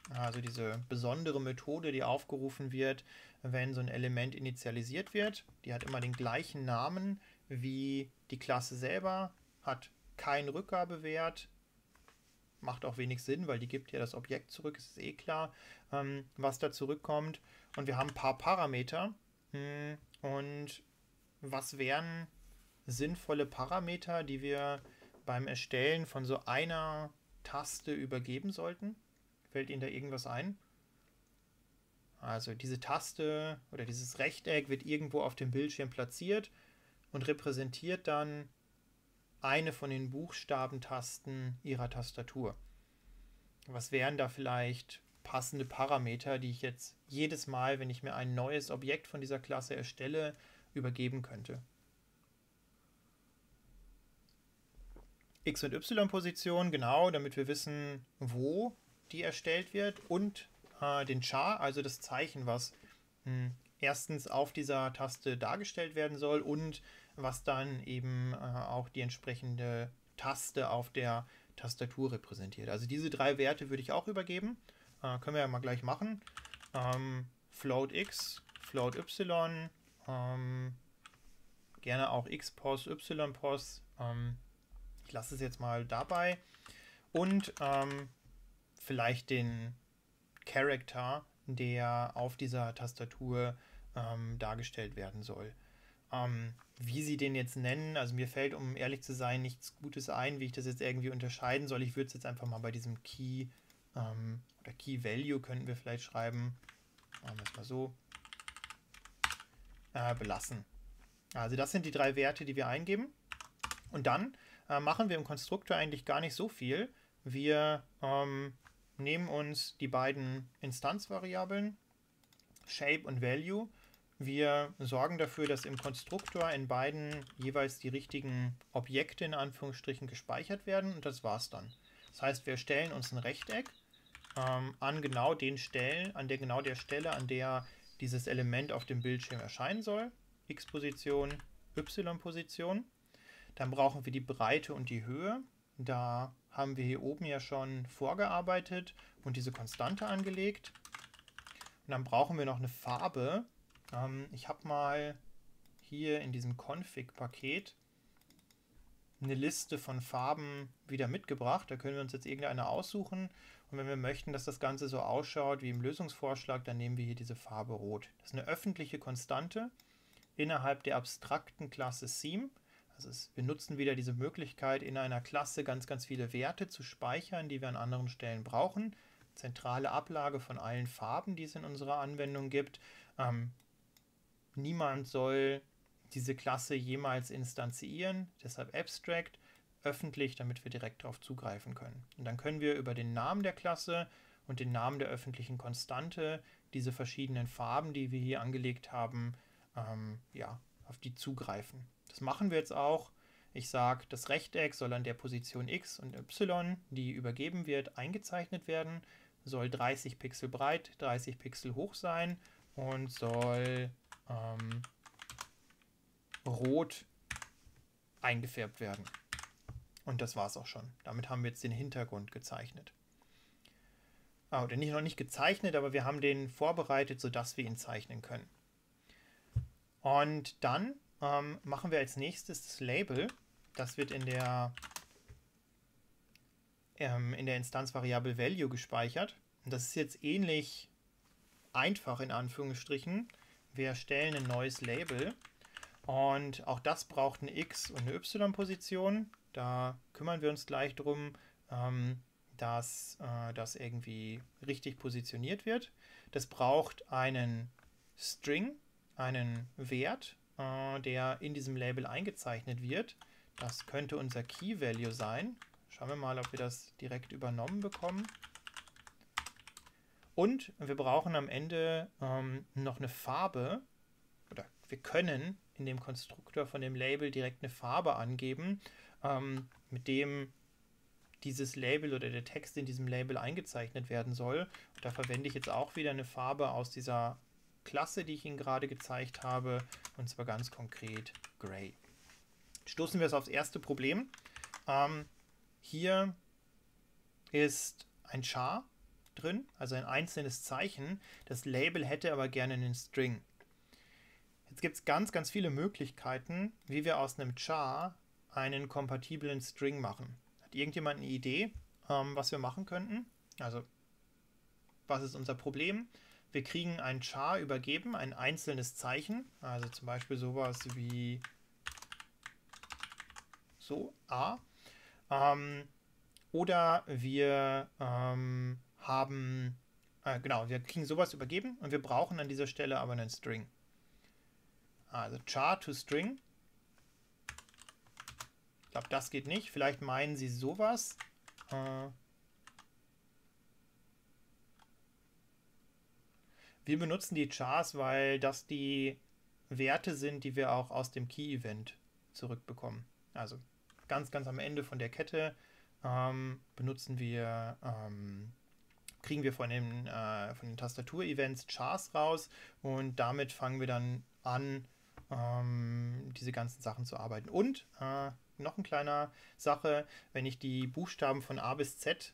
Also diese besondere Methode, die aufgerufen wird, wenn so ein Element initialisiert wird. Die hat immer den gleichen Namen wie die Klasse selber, hat keinen Rückgabewert, macht auch wenig Sinn, weil die gibt ja das Objekt zurück, es ist eh klar, was da zurückkommt. Und wir haben ein paar Parameter. Und was wären sinnvolle Parameter, die wir beim Erstellen von so einer Taste übergeben sollten? Fällt Ihnen da irgendwas ein? Also diese Taste oder dieses Rechteck wird irgendwo auf dem Bildschirm platziert und repräsentiert dann eine von den Buchstabentasten Ihrer Tastatur. Was wären da vielleicht passende Parameter, die ich jetzt jedes Mal, wenn ich mir ein neues Objekt von dieser Klasse erstelle, übergeben könnte? X- und Y-Position, genau, damit wir wissen, wo die erstellt wird, und den Char, also das Zeichen, was erstens auf dieser Taste dargestellt werden soll und was dann eben auch die entsprechende Taste auf der Tastatur repräsentiert. Also diese drei Werte würde ich auch übergeben. Können wir ja mal gleich machen. Float x, float y, gerne auch x-pos, y-pos. Ich lasse es jetzt mal dabei. Und vielleicht den Character, der auf dieser Tastatur dargestellt werden soll. Wie Sie den jetzt nennen, also mir fällt, um ehrlich zu sein, nichts Gutes ein, wie ich das jetzt irgendwie unterscheiden soll. Ich würde es jetzt einfach mal bei diesem Key oder Key Value könnten wir vielleicht schreiben. Machen wir es mal so. Belassen. Also das sind die drei Werte, die wir eingeben. Und dann machen wir im Konstruktor eigentlich gar nicht so viel. Wir nehmen uns die beiden Instanzvariablen, Shape und Value. Wir sorgen dafür, dass im Konstruktor in beiden jeweils die richtigen Objekte in Anführungsstrichen gespeichert werden, und das war's dann. Das heißt, wir stellen uns ein Rechteck an genau der Stelle, an der dieses Element auf dem Bildschirm erscheinen soll, x-Position, y-Position. Dann brauchen wir die Breite und die Höhe. Da haben wir hier oben ja schon vorgearbeitet und diese Konstante angelegt. Und dann brauchen wir noch eine Farbe. Ich habe mal hier in diesem Config-Paket eine Liste von Farben wieder mitgebracht. Da können wir uns jetzt irgendeine aussuchen. Und wenn wir möchten, dass das Ganze so ausschaut wie im Lösungsvorschlag, dann nehmen wir hier diese Farbe Rot. Das ist eine öffentliche Konstante innerhalb der abstrakten Klasse Theme. Also wir nutzen wieder diese Möglichkeit, in einer Klasse ganz, ganz viele Werte zu speichern, die wir an anderen Stellen brauchen. Zentrale Ablage von allen Farben, die es in unserer Anwendung gibt. Niemand soll diese Klasse jemals instanziieren, deshalb Abstract, öffentlich, damit wir direkt darauf zugreifen können. Und dann können wir über den Namen der Klasse und den Namen der öffentlichen Konstante diese verschiedenen Farben, die wir hier angelegt haben, auf die zugreifen. Das machen wir jetzt auch. Ich sage, das Rechteck soll an der Position x und y, die übergeben wird, eingezeichnet werden, soll 30 Pixel breit, 30 Pixel hoch sein und soll rot eingefärbt werden. Und das war es auch schon. Damit haben wir jetzt den Hintergrund gezeichnet. Oder noch nicht gezeichnet, aber wir haben den vorbereitet, sodass wir ihn zeichnen können. Und dann machen wir als nächstes das Label. Das wird in der Instanzvariable Value gespeichert. Und das ist jetzt ähnlich einfach in Anführungsstrichen. Wir erstellen ein neues Label. Und auch das braucht eine X- und eine Y-Position. Da kümmern wir uns gleich drum, dass das irgendwie richtig positioniert wird. Das braucht einen String, einen Wert, der in diesem Label eingezeichnet wird. Das könnte unser Key-Value sein. Schauen wir mal, ob wir das direkt übernommen bekommen. Und wir brauchen am Ende noch eine Farbe, oder wir können in dem Konstruktor von dem Label direkt eine Farbe angeben, mit dem dieses Label oder der Text in diesem Label eingezeichnet werden soll. Und da verwende ich jetzt auch wieder eine Farbe aus dieser Klasse, die ich Ihnen gerade gezeigt habe, und zwar ganz konkret Gray. Stoßen wir jetzt aufs erste Problem. Hier ist ein Char drin, also ein einzelnes Zeichen. Das Label hätte aber gerne einen String. Jetzt gibt es ganz, ganz viele Möglichkeiten, wie wir aus einem Char einen kompatiblen String machen. Hat irgendjemand eine Idee, was wir machen könnten? Also, was ist unser Problem? Wir kriegen einen Char übergeben, ein einzelnes Zeichen, also zum Beispiel sowas wie so, A. Oder wir wir kriegen sowas übergeben und wir brauchen an dieser Stelle aber einen String. Also Char to String. Ich glaube, das geht nicht. Vielleicht meinen Sie sowas. Wir benutzen die Chars, weil das die Werte sind, die wir auch aus dem Key-Event zurückbekommen. Also ganz, ganz am Ende von der Kette kriegen wir von den Tastatur-Events Chars raus und damit fangen wir dann an, diese ganzen Sachen zu arbeiten. Und noch eine kleine Sache, wenn ich die Buchstaben von A bis Z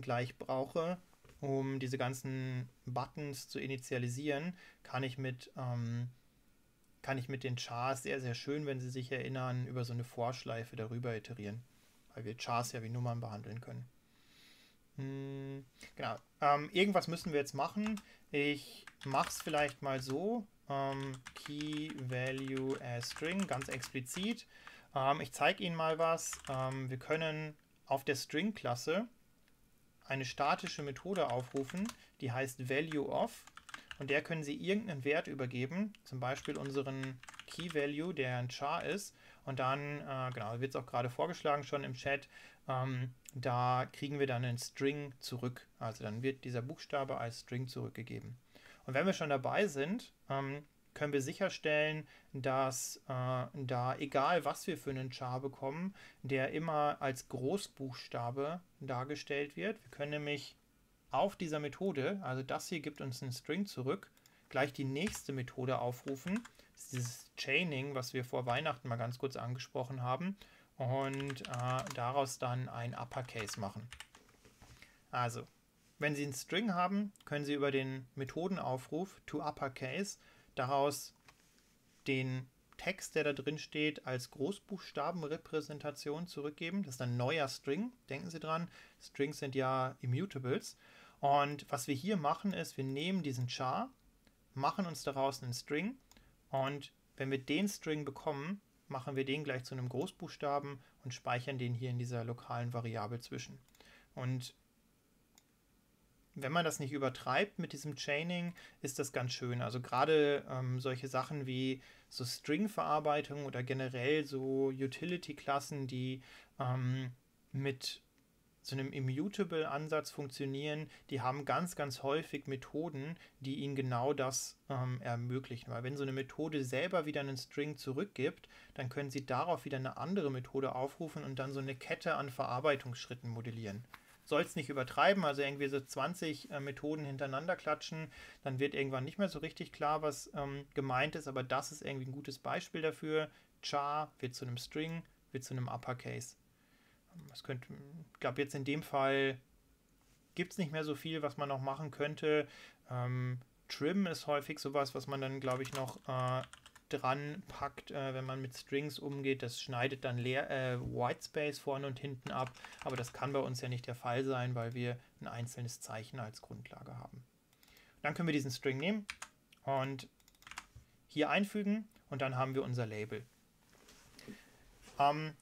gleich brauche, um diese ganzen Buttons zu initialisieren, kann ich mit den Chars sehr, sehr schön, wenn Sie sich erinnern, über so eine Vorschleife darüber iterieren, weil wir Chars ja wie Nummern behandeln können. Genau. Irgendwas müssen wir jetzt machen. Ich mache es vielleicht mal so. Key Value as String, ganz explizit. Ich zeige Ihnen mal was. Wir können auf der String-Klasse eine statische Methode aufrufen, die heißt ValueOf, und der können Sie irgendeinen Wert übergeben, zum Beispiel unseren Key-Value, der ein Char ist, und dann, wird es auch gerade vorgeschlagen schon im Chat, da kriegen wir dann einen String zurück, also dann wird dieser Buchstabe als String zurückgegeben. Und wenn wir schon dabei sind, können wir sicherstellen, dass da, egal was wir für einen Char bekommen, der immer als Großbuchstabe dargestellt wird. Wir können nämlich auf dieser Methode, also das hier gibt uns einen String zurück, gleich die nächste Methode aufrufen. Das ist dieses Chaining, was wir vor Weihnachten mal ganz kurz angesprochen haben. Und daraus dann ein Uppercase machen. Also, wenn Sie einen String haben, können Sie über den Methodenaufruf toUppercase daraus den Text, der da drin steht, als Großbuchstabenrepräsentation zurückgeben. Das ist ein neuer String, denken Sie dran. Strings sind ja Immutables. Und was wir hier machen ist, wir nehmen diesen Char, machen uns daraus einen String und wenn wir den String bekommen, machen wir den gleich zu einem Großbuchstaben und speichern den hier in dieser lokalen Variable zwischen. Und wenn man das nicht übertreibt mit diesem Chaining, ist das ganz schön. Also gerade solche Sachen wie so String-Verarbeitung oder generell so Utility-Klassen, die mit so einem Immutable-Ansatz funktionieren, die haben ganz, ganz häufig Methoden, die ihnen genau das ermöglichen. Weil wenn so eine Methode selber wieder einen String zurückgibt, dann können sie darauf wieder eine andere Methode aufrufen und dann so eine Kette an Verarbeitungsschritten modellieren. Soll es nicht übertreiben, also irgendwie so 20 Methoden hintereinander klatschen, dann wird irgendwann nicht mehr so richtig klar, was gemeint ist, aber das ist irgendwie ein gutes Beispiel dafür. Char wird zu einem String, wird zu einem Uppercase. Es könnte, ich glaube jetzt in dem Fall gibt es nicht mehr so viel, was man noch machen könnte. Trim ist häufig sowas, was man dann, glaube ich, noch dran packt, wenn man mit Strings umgeht. Das schneidet dann Whitespace vorne und hinten ab, aber das kann bei uns ja nicht der Fall sein, weil wir ein einzelnes Zeichen als Grundlage haben. Dann können wir diesen String nehmen und hier einfügen und dann haben wir unser Label.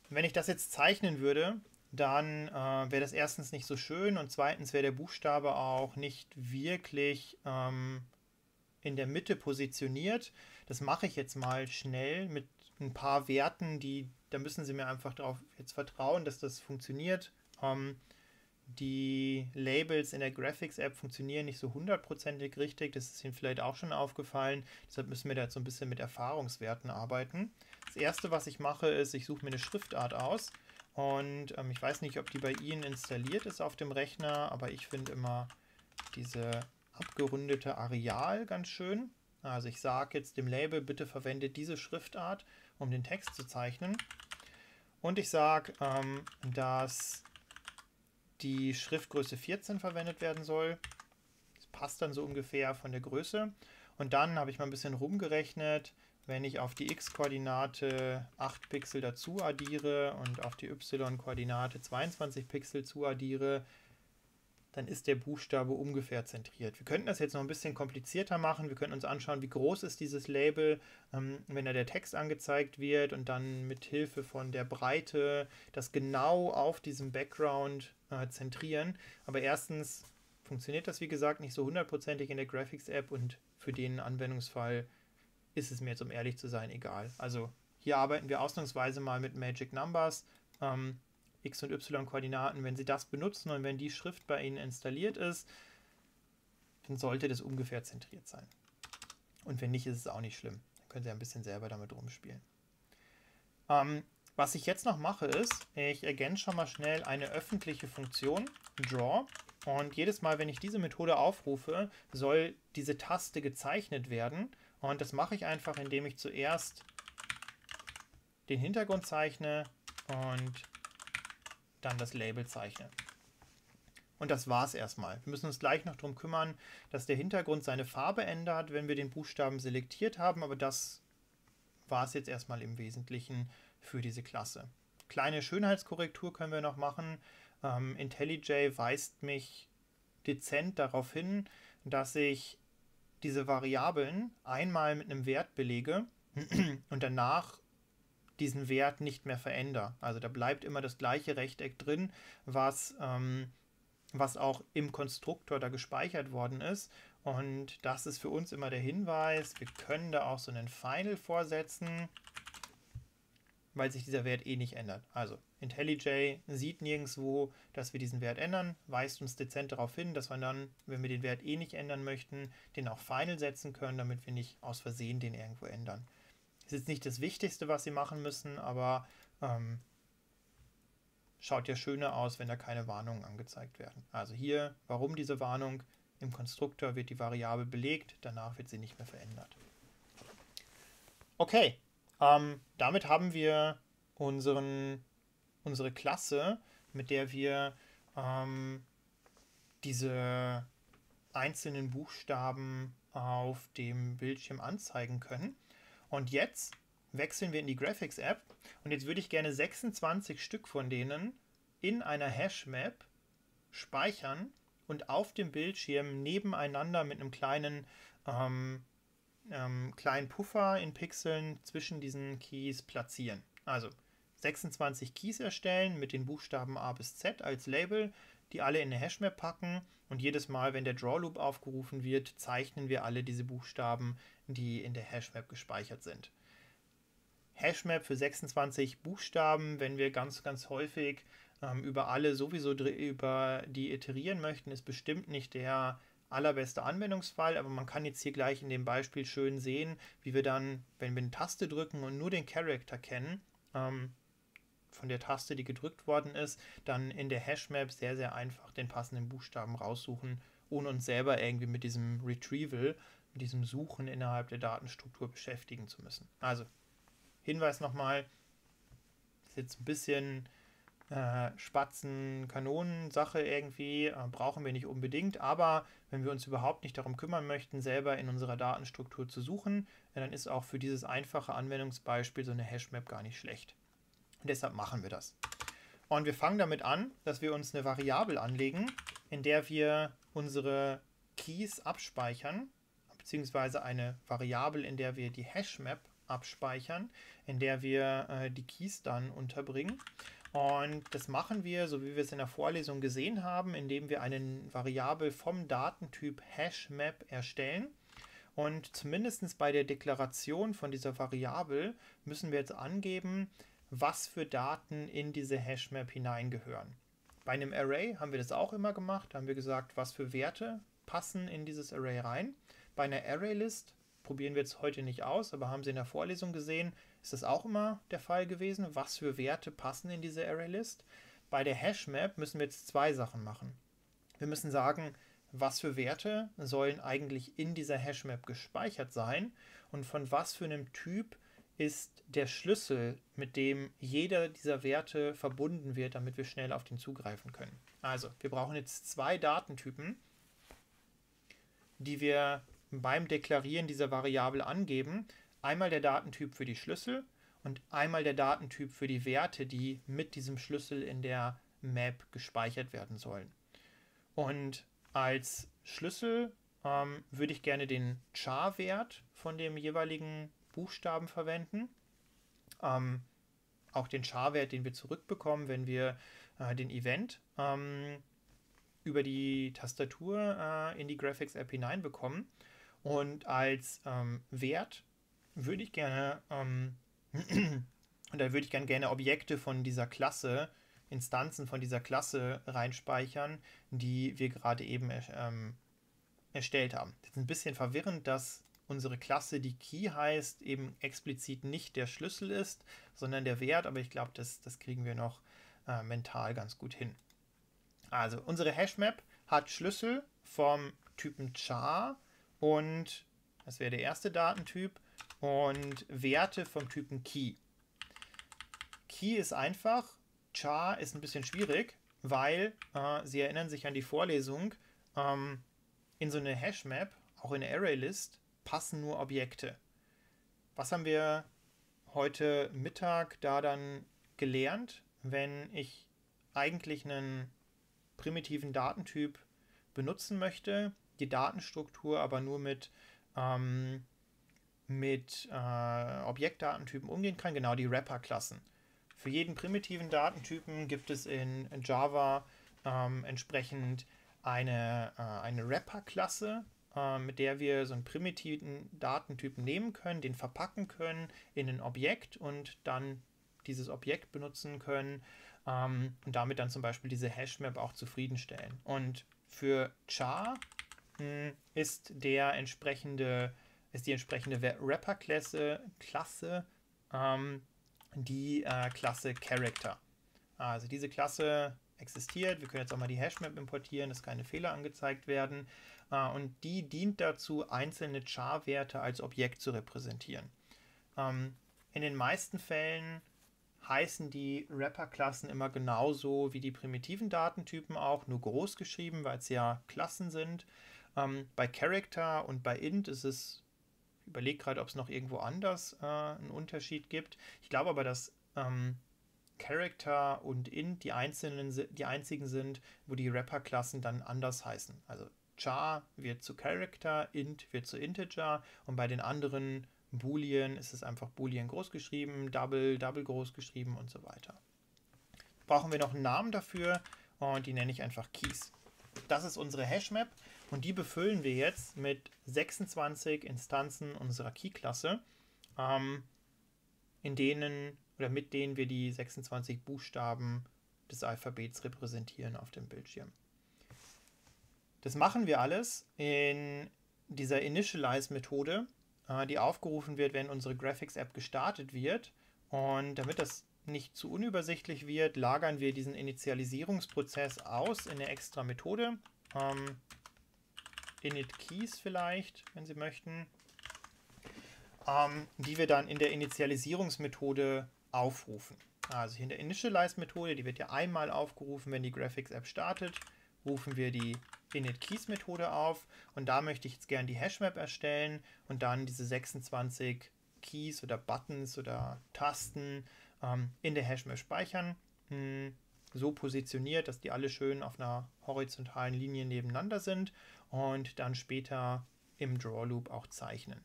Wenn ich das jetzt zeichnen würde, dann wäre das erstens nicht so schön und zweitens wäre der Buchstabe auch nicht wirklich in der Mitte positioniert. Das mache ich jetzt mal schnell mit ein paar Werten, da müssen Sie mir einfach darauf jetzt vertrauen, dass das funktioniert. Die Labels in der Graphics-App funktionieren nicht so hundertprozentig richtig, das ist Ihnen vielleicht auch schon aufgefallen, deshalb müssen wir da jetzt so ein bisschen mit Erfahrungswerten arbeiten. Das erste, was ich mache, ist, ich suche mir eine Schriftart aus und ich weiß nicht, ob die bei Ihnen installiert ist auf dem Rechner, aber ich finde immer diese abgerundete Areal ganz schön. Also ich sage jetzt dem Label, bitte verwende diese Schriftart, um den Text zu zeichnen. Und ich sage, dass die Schriftgröße 14 verwendet werden soll. Das passt dann so ungefähr von der Größe. Und dann habe ich mal ein bisschen rumgerechnet, wenn ich auf die x-Koordinate 8 Pixel dazu addiere und auf die y-Koordinate 22 Pixel zu addiere, dann ist der Buchstabe ungefähr zentriert. Wir könnten das jetzt noch ein bisschen komplizierter machen. Wir könnten uns anschauen, wie groß ist dieses Label, wenn da der Text angezeigt wird und dann mit Hilfe von der Breite das genau auf diesem Background zentrieren. Aber erstens funktioniert das, wie gesagt, nicht so hundertprozentig in der Graphics-App und für den Anwendungsfall ist es mir jetzt, um ehrlich zu sein, egal. Also hier arbeiten wir ausnahmsweise mal mit Magic Numbers. X- und Y-Koordinaten, wenn Sie das benutzen und wenn die Schrift bei Ihnen installiert ist, dann sollte das ungefähr zentriert sein. Und wenn nicht, ist es auch nicht schlimm. Dann können Sie ein bisschen selber damit rumspielen. Was ich jetzt noch mache ist, ich ergänze schon mal schnell eine öffentliche Funktion, draw, und jedes Mal, wenn ich diese Methode aufrufe, soll diese Taste gezeichnet werden. Und das mache ich einfach, indem ich zuerst den Hintergrund zeichne und dann das Label zeichne. Und das war's erstmal. Wir müssen uns gleich noch darum kümmern, dass der Hintergrund seine Farbe ändert, wenn wir den Buchstaben selektiert haben, aber das war es jetzt erstmal im Wesentlichen für diese Klasse. Kleine Schönheitskorrektur können wir noch machen. IntelliJ weist mich dezent darauf hin, dass ich diese Variablen einmal mit einem Wert belege und danach diesen Wert nicht mehr verändere. Also da bleibt immer das gleiche Rechteck drin, was auch im Konstruktor da gespeichert worden ist. Und das ist für uns immer der Hinweis, wir können da auch so einen Final vorsetzen, weil sich dieser Wert eh nicht ändert. Also IntelliJ sieht nirgendwo, dass wir diesen Wert ändern, weist uns dezent darauf hin, dass wir dann, wenn wir den Wert eh nicht ändern möchten, den auch Final setzen können, damit wir nicht aus Versehen den irgendwo ändern. Das ist jetzt nicht das Wichtigste, was Sie machen müssen, aber schaut ja schöner aus, wenn da keine Warnungen angezeigt werden. Also hier, warum diese Warnung? Im Konstruktor wird die Variable belegt, danach wird sie nicht mehr verändert. Okay, damit haben wir unsere Klasse, mit der wir diese einzelnen Buchstaben auf dem Bildschirm anzeigen können. Und jetzt wechseln wir in die Graphics-App und jetzt würde ich gerne 26 Stück von denen in einer Hashmap speichern und auf dem Bildschirm nebeneinander mit einem kleinen Puffer in Pixeln zwischen diesen Keys platzieren. Also 26 Keys erstellen mit den Buchstaben A bis Z als Label, die alle in eine Hashmap packen und jedes Mal, wenn der Draw-Loop aufgerufen wird, zeichnen wir alle diese Buchstaben, die in der Hashmap gespeichert sind. Hashmap für 26 Buchstaben, wenn wir ganz, ganz häufig über alle sowieso über die iterieren möchten, ist bestimmt nicht der allerbeste Anwendungsfall, aber man kann jetzt hier gleich in dem Beispiel schön sehen, wie wir dann, wenn wir eine Taste drücken und nur den Character kennen, von der Taste, die gedrückt worden ist, dann in der Hashmap sehr, sehr einfach den passenden Buchstaben raussuchen, ohne uns selber irgendwie mit diesem Retrieval, mit diesem Suchen innerhalb der Datenstruktur beschäftigen zu müssen. Also, Hinweis nochmal, ist jetzt ein bisschen Spatzen-Kanonen-Sache irgendwie, brauchen wir nicht unbedingt, aber wenn wir uns überhaupt nicht darum kümmern möchten, selber in unserer Datenstruktur zu suchen, dann ist auch für dieses einfache Anwendungsbeispiel so eine Hashmap gar nicht schlecht. Und deshalb machen wir das. Und wir fangen damit an, dass wir uns eine Variable anlegen, in der wir unsere Keys abspeichern, beziehungsweise eine Variable, in der wir die Hashmap abspeichern, in der wir die Keys dann unterbringen. Und das machen wir, so wie wir es in der Vorlesung gesehen haben, indem wir eine Variable vom Datentyp HashMap erstellen. Und zumindest bei der Deklaration von dieser Variable müssen wir jetzt angeben, was für Daten in diese HashMap hineingehören. Bei einem Array haben wir das auch immer gemacht, da haben wir gesagt, was für Werte passen in dieses Array rein. Bei einer ArrayList probieren wir jetzt heute nicht aus, aber haben Sie in der Vorlesung gesehen, ist das auch immer der Fall gewesen, was für Werte passen in diese ArrayList. Bei der HashMap müssen wir jetzt zwei Sachen machen. Wir müssen sagen, was für Werte sollen eigentlich in dieser HashMap gespeichert sein und von was für einem Typ ist der Schlüssel, mit dem jeder dieser Werte verbunden wird, damit wir schnell auf den zugreifen können. Also, wir brauchen jetzt zwei Datentypen, die wir beim Deklarieren dieser Variable angeben. Einmal der Datentyp für die Schlüssel und einmal der Datentyp für die Werte, die mit diesem Schlüssel in der Map gespeichert werden sollen. Und als Schlüssel würde ich gerne den char-Wert von dem jeweiligen Buchstaben verwenden. Auch den char-Wert, den wir zurückbekommen, wenn wir den Event über die Tastatur in die Graphics-App hineinbekommen. Und als Wert würde ich gerne gerne Objekte von dieser Klasse, Instanzen von dieser Klasse reinspeichern, die wir gerade eben erstellt haben. Das ist ein bisschen verwirrend, dass unsere Klasse, die Key heißt, eben explizit nicht der Schlüssel ist, sondern der Wert, aber ich glaube, das kriegen wir noch mental ganz gut hin. Also unsere Hashmap hat Schlüssel vom Typen char und das wäre der erste Datentyp und Werte vom Typen Key. Key ist einfach, char ist ein bisschen schwierig, weil, Sie erinnern sich an die Vorlesung, in so eine Hashmap, auch in eine ArrayList, passen nur Objekte. Was haben wir heute Mittag da dann gelernt, wenn ich eigentlich einen primitiven Datentyp benutzen möchte, die Datenstruktur aber nur mit Objektdatentypen umgehen kann, genau die Wrapper-Klassen. Für jeden primitiven Datentypen gibt es in Java entsprechend eine Wrapper-Klasse, mit der wir so einen primitiven Datentypen nehmen können, den verpacken können in ein Objekt und dann dieses Objekt benutzen können und damit dann zum Beispiel diese Hashmap auch zufriedenstellen. Und für char ist die entsprechende Wrapper-Klasse die Klasse Character. Also diese Klasse existiert. Wir können jetzt auch mal die Hashmap importieren, dass keine Fehler angezeigt werden. Und die dient dazu, einzelne Char-Werte als Objekt zu repräsentieren. In den meisten Fällen heißen die Wrapper-Klassen immer genauso wie die primitiven Datentypen auch, nur groß geschrieben, weil es ja Klassen sind. Bei Character und bei Int ist es, ich überlege gerade, ob es noch irgendwo anders einen Unterschied gibt. Ich glaube aber, dass Character und Int die einzigen sind, wo die Wrapper-Klassen dann anders heißen. Also Char wird zu Character, Int wird zu Integer und bei den anderen Boolean ist es einfach Boolean groß geschrieben, Double, Double groß geschrieben und so weiter. Brauchen wir noch einen Namen dafür und die nenne ich einfach Keys. Das ist unsere Hashmap und die befüllen wir jetzt mit 26 Instanzen unserer Key-Klasse, mit denen wir die 26 Buchstaben des Alphabets repräsentieren auf dem Bildschirm. Das machen wir alles in dieser Initialize-Methode, die aufgerufen wird, wenn unsere Graphics-App gestartet wird. Und damit das nicht zu unübersichtlich wird, lagern wir diesen Initialisierungsprozess aus in eine extra Methode. InitKeys vielleicht, wenn Sie möchten, die wir dann in der Initialisierungsmethode aufrufen. Also hier in der Initialize-Methode, die wird ja einmal aufgerufen, wenn die Graphics-App startet, rufen wir die InitKeys-Methode auf und da möchte ich jetzt gerne die Hashmap erstellen und dann diese 26 Keys oder Buttons oder Tasten in der Hashmap speichern, so positioniert, dass die alle schön auf einer horizontalen Linie nebeneinander sind und dann später im Draw-Loop auch zeichnen.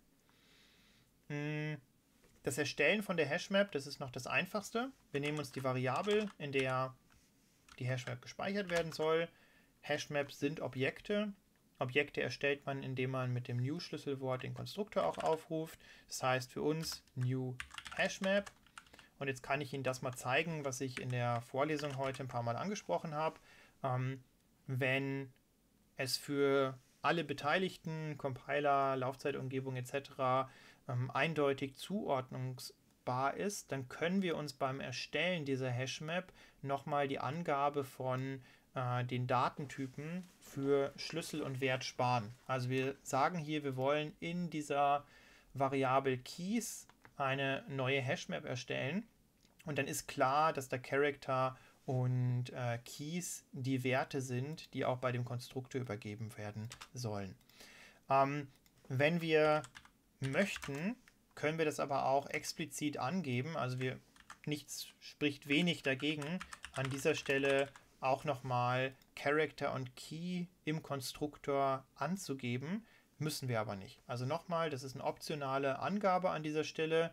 Das Erstellen von der Hashmap, das ist noch das Einfachste. Wir nehmen uns die Variable, in der die Hashmap gespeichert werden soll. Hashmaps sind Objekte. Objekte erstellt man, indem man mit dem New-Schlüsselwort den Konstruktor auch aufruft. Das heißt für uns New Hashmap. Und jetzt kann ich Ihnen das mal zeigen, was ich in der Vorlesung heute ein paar Mal angesprochen habe. Wenn es für alle Beteiligten, Compiler, Laufzeitumgebung etc. eindeutig zuordnungsbar ist, dann können wir uns beim Erstellen dieser Hashmap nochmal die Angabe von den Datentypen für Schlüssel und Wert sparen. Also wir sagen hier, wir wollen in dieser Variable Keys eine neue Hashmap erstellen und dann ist klar, dass da Character und Keys die Werte sind, die auch bei dem Konstruktor übergeben werden sollen. Wenn wir möchten, können wir das aber auch explizit angeben, also nichts spricht wenig dagegen, an dieser Stelle auch nochmal Character und Key im Konstruktor anzugeben, müssen wir aber nicht. Also nochmal, das ist eine optionale Angabe an dieser Stelle.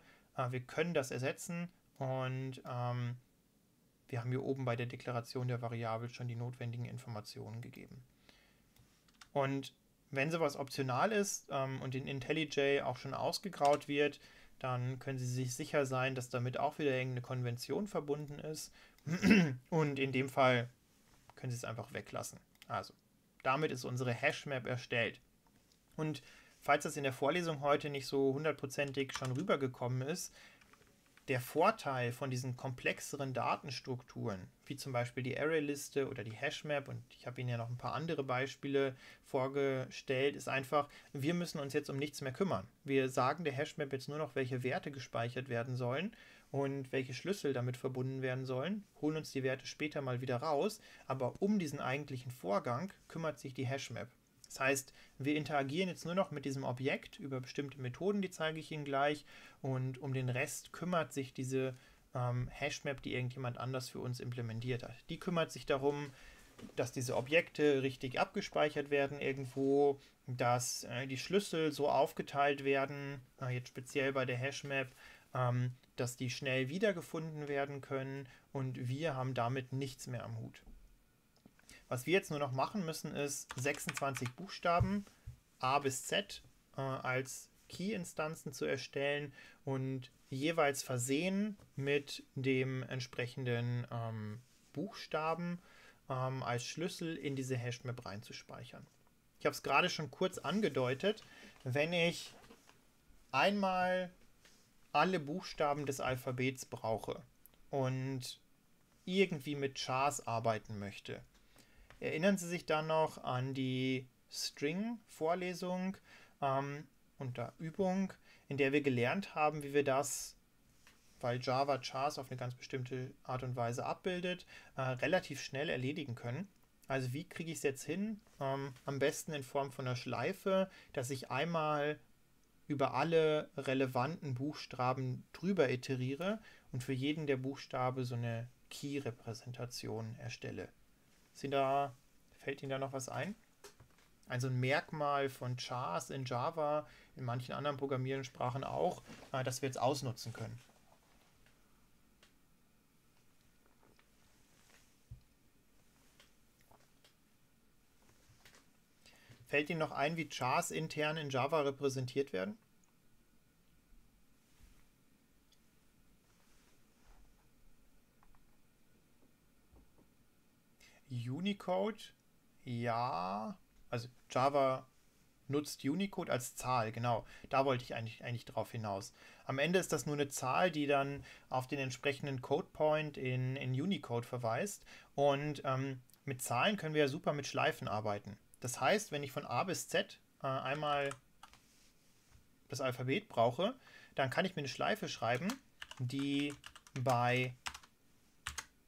Wir können das ersetzen und wir haben hier oben bei der Deklaration der Variable schon die notwendigen Informationen gegeben. Und wenn sowas optional ist und in IntelliJ auch schon ausgegraut wird, dann können Sie sich sicher sein, dass damit auch wieder irgendeine Konvention verbunden ist und in dem Fall können Sie es einfach weglassen. Also, damit ist unsere Hashmap erstellt. Und falls das in der Vorlesung heute nicht so hundertprozentig schon rübergekommen ist, der Vorteil von diesen komplexeren Datenstrukturen, wie zum Beispiel die Arrayliste oder die Hashmap, und ich habe Ihnen ja noch ein paar andere Beispiele vorgestellt, ist einfach, wir müssen uns jetzt um nichts mehr kümmern. Wir sagen der Hashmap jetzt nur noch, welche Werte gespeichert werden sollen und welche Schlüssel damit verbunden werden sollen, holen uns die Werte später mal wieder raus, aber um diesen eigentlichen Vorgang kümmert sich die Hashmap. Das heißt, wir interagieren jetzt nur noch mit diesem Objekt über bestimmte Methoden, die zeige ich Ihnen gleich. Und um den Rest kümmert sich diese Hashmap, die irgendjemand anders für uns implementiert hat. Die kümmert sich darum, dass diese Objekte richtig abgespeichert werden irgendwo, dass die Schlüssel so aufgeteilt werden, jetzt speziell bei der Hashmap, dass die schnell wiedergefunden werden können und wir haben damit nichts mehr am Hut. Was wir jetzt nur noch machen müssen, ist 26 Buchstaben A bis Z als Key-Instanzen zu erstellen und jeweils versehen mit dem entsprechenden Buchstaben als Schlüssel in diese Hashmap reinzuspeichern. Ich habe es gerade schon kurz angedeutet, wenn ich einmal alle Buchstaben des Alphabets brauche und irgendwie mit Chars arbeiten möchte. Erinnern Sie sich dann noch an die String-Vorlesung unter Übung, in der wir gelernt haben, wie wir das, weil Java Chars auf eine ganz bestimmte Art und Weise abbildet, relativ schnell erledigen können. Also wie kriege ich es jetzt hin? Am besten in Form von einer Schleife, dass ich einmal über alle relevanten Buchstaben drüber iteriere und für jeden der Buchstabe so eine Key-Repräsentation erstelle. Fällt Ihnen da noch was ein? Also ein Merkmal von Chars in Java, in manchen anderen Programmiersprachen auch, das wir jetzt ausnutzen können. Fällt Ihnen noch ein, wie Chars intern in Java repräsentiert werden? Unicode, ja, also Java nutzt Unicode als Zahl, genau, da wollte ich eigentlich drauf hinaus. Am Ende ist das nur eine Zahl, die dann auf den entsprechenden Codepoint in Unicode verweist, und mit Zahlen können wir ja super mit Schleifen arbeiten. Das heißt, wenn ich von A bis Z einmal das Alphabet brauche, dann kann ich mir eine Schleife schreiben, die bei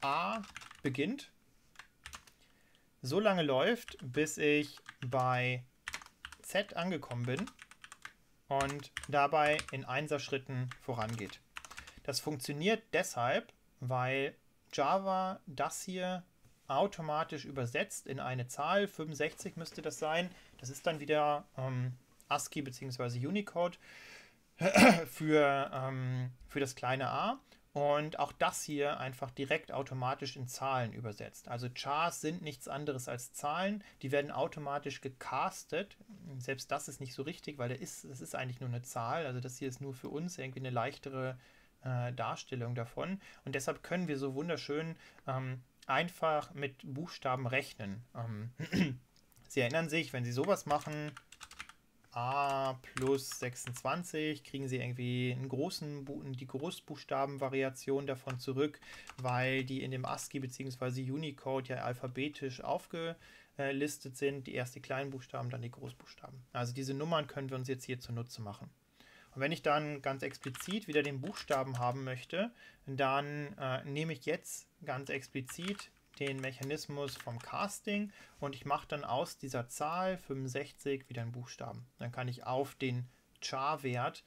A beginnt, so lange läuft, bis ich bei Z angekommen bin und dabei in Einserschritten vorangeht. Das funktioniert deshalb, weil Java das hier automatisch übersetzt in eine Zahl, 65 müsste das sein, das ist dann wieder ASCII bzw. Unicode für das kleine a, und auch das hier einfach direkt automatisch in Zahlen übersetzt. Also Chars sind nichts anderes als Zahlen, die werden automatisch gecastet, selbst das ist nicht so richtig, weil es ist eigentlich nur eine Zahl, also das hier ist nur für uns irgendwie eine leichtere Darstellung davon, und deshalb können wir so wunderschön einfach mit Buchstaben rechnen. Sie erinnern sich, wenn Sie sowas machen, A plus 26, kriegen Sie irgendwie einen die Großbuchstabenvariation davon zurück, weil die in dem ASCII bzw. Unicode ja alphabetisch aufgelistet sind. Die erst die kleinen Buchstaben, dann die Großbuchstaben. Also diese Nummern können wir uns jetzt hier zunutze machen. Und wenn ich dann ganz explizit wieder den Buchstaben haben möchte, dann nehme ich jetzt ganz explizit den Mechanismus vom Casting und ich mache dann aus dieser Zahl 65 wieder einen Buchstaben. Dann kann ich auf den Char-Wert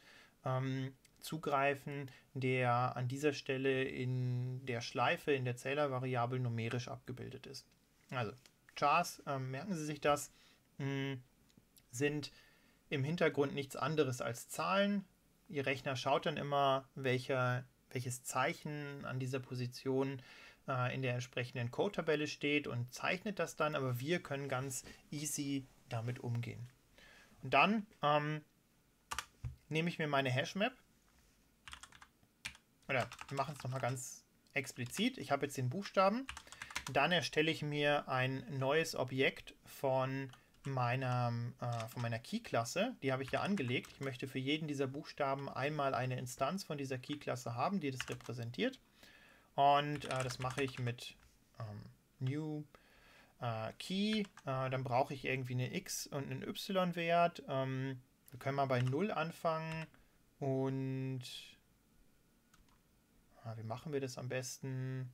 zugreifen, der an dieser Stelle in der Schleife, in der Zählervariable numerisch abgebildet ist. Also Chars, merken Sie sich das, sind im Hintergrund nichts anderes als Zahlen. Ihr Rechner schaut dann immer, welches Zeichen an dieser Position in der entsprechenden Code-Tabelle steht und zeichnet das dann, aber wir können ganz easy damit umgehen. Und dann nehme ich mir meine Hashmap, oder wir machen es nochmal ganz explizit. Ich habe jetzt den Buchstaben, dann erstelle ich mir ein neues Objekt von meiner Key-Klasse, die habe ich ja angelegt. Ich möchte für jeden dieser Buchstaben einmal eine Instanz von dieser Key-Klasse haben, die das repräsentiert. Und das mache ich mit New Key. Dann brauche ich irgendwie eine X- und einen Y-Wert. Wir können mal bei 0 anfangen. Und wie machen wir das am besten?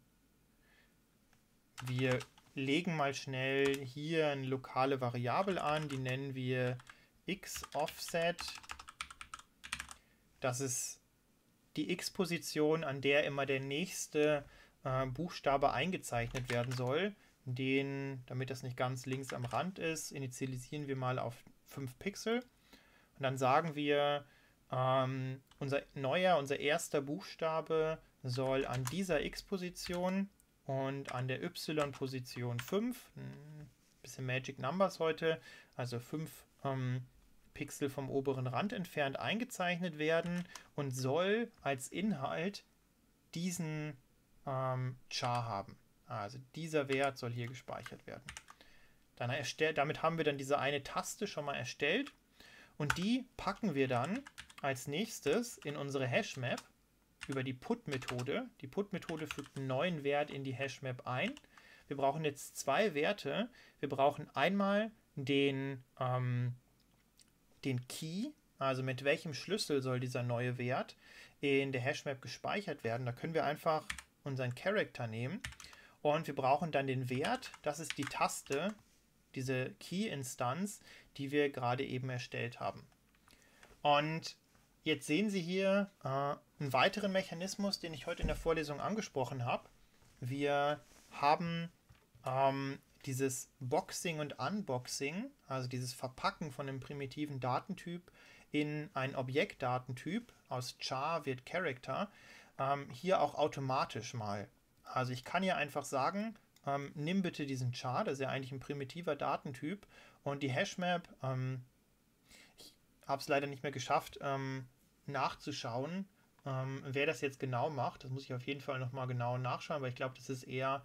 Wir legen mal schnell hier eine lokale Variable an, die nennen wir x-offset. Das ist die x-Position, an der immer der nächste Buchstabe eingezeichnet werden soll. Damit das nicht ganz links am Rand ist, initialisieren wir mal auf 5 Pixel. Und dann sagen wir, unser erster Buchstabe soll an dieser x-Position und an der Y-Position 5, ein bisschen Magic Numbers heute, also 5 Pixel vom oberen Rand entfernt eingezeichnet werden und soll als Inhalt diesen Char haben. Also dieser Wert soll hier gespeichert werden. Damit haben wir dann diese eine Taste schon mal erstellt und die packen wir dann als nächstes in unsere Hashmap über die Put-Methode. Die Put-Methode fügt einen neuen Wert in die Hashmap ein. Wir brauchen jetzt zwei Werte. Wir brauchen einmal den Key, also mit welchem Schlüssel soll dieser neue Wert in der Hashmap gespeichert werden. Da können wir einfach unseren Character nehmen und wir brauchen dann den Wert. Das ist die Taste, diese Key-Instanz, die wir gerade eben erstellt haben. Und jetzt sehen Sie hier einen weiteren Mechanismus, den ich heute in der Vorlesung angesprochen habe. Wir haben dieses Boxing und Unboxing, also dieses Verpacken von einem primitiven Datentyp in einen Objektdatentyp, aus Char wird Character, hier auch automatisch mal. Also ich kann hier einfach sagen, nimm bitte diesen Char, das ist ja eigentlich ein primitiver Datentyp, und die Hashmap, ich habe es leider nicht mehr geschafft, nachzuschauen, wer das jetzt genau macht. Das muss ich auf jeden Fall nochmal genau nachschauen, weil ich glaube, das ist eher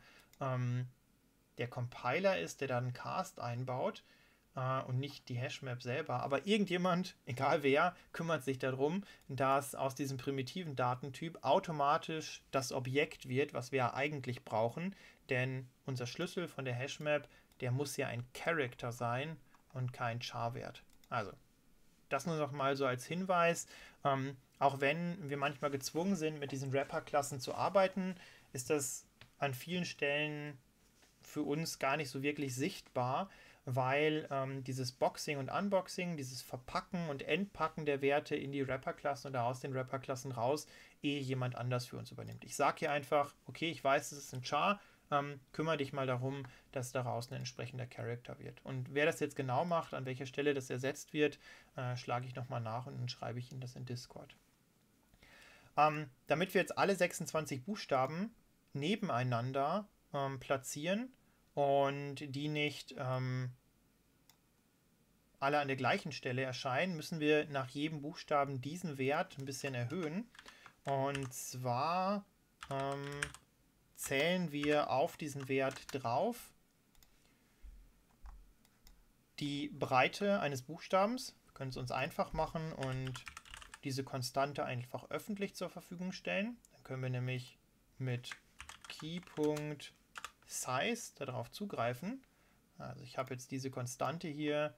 der Compiler ist, der dann einen Cast einbaut und nicht die Hashmap selber. Aber irgendjemand, egal wer, kümmert sich darum, dass aus diesem primitiven Datentyp automatisch das Objekt wird, was wir eigentlich brauchen. Denn unser Schlüssel von der Hashmap, der muss ja ein Character sein und kein Char-Wert. Also, das nur noch mal so als Hinweis. Auch wenn wir manchmal gezwungen sind, mit diesen Wrapper-Klassen zu arbeiten, ist das an vielen Stellen für uns gar nicht so wirklich sichtbar, weil dieses Boxing und Unboxing, dieses Verpacken und Entpacken der Werte in die Wrapper-Klassen oder aus den Wrapper-Klassen raus, jemand anders für uns übernimmt. Ich sage hier einfach, okay, ich weiß, es ist ein Char, kümmere dich mal darum, dass daraus ein entsprechender Character wird. Und wer das jetzt genau macht, an welcher Stelle das ersetzt wird, schlage ich nochmal nach und dann schreibe ich Ihnen das in Discord. Damit wir jetzt alle 26 Buchstaben nebeneinander platzieren und die nicht alle an der gleichen Stelle erscheinen, müssen wir nach jedem Buchstaben diesen Wert ein bisschen erhöhen. Und zwar zählen wir auf diesen Wert drauf die Breite eines Buchstabens. Wir können es uns einfach machen und diese Konstante einfach öffentlich zur Verfügung stellen. Dann können wir nämlich mit Key.Size darauf zugreifen. Also ich habe jetzt diese Konstante hier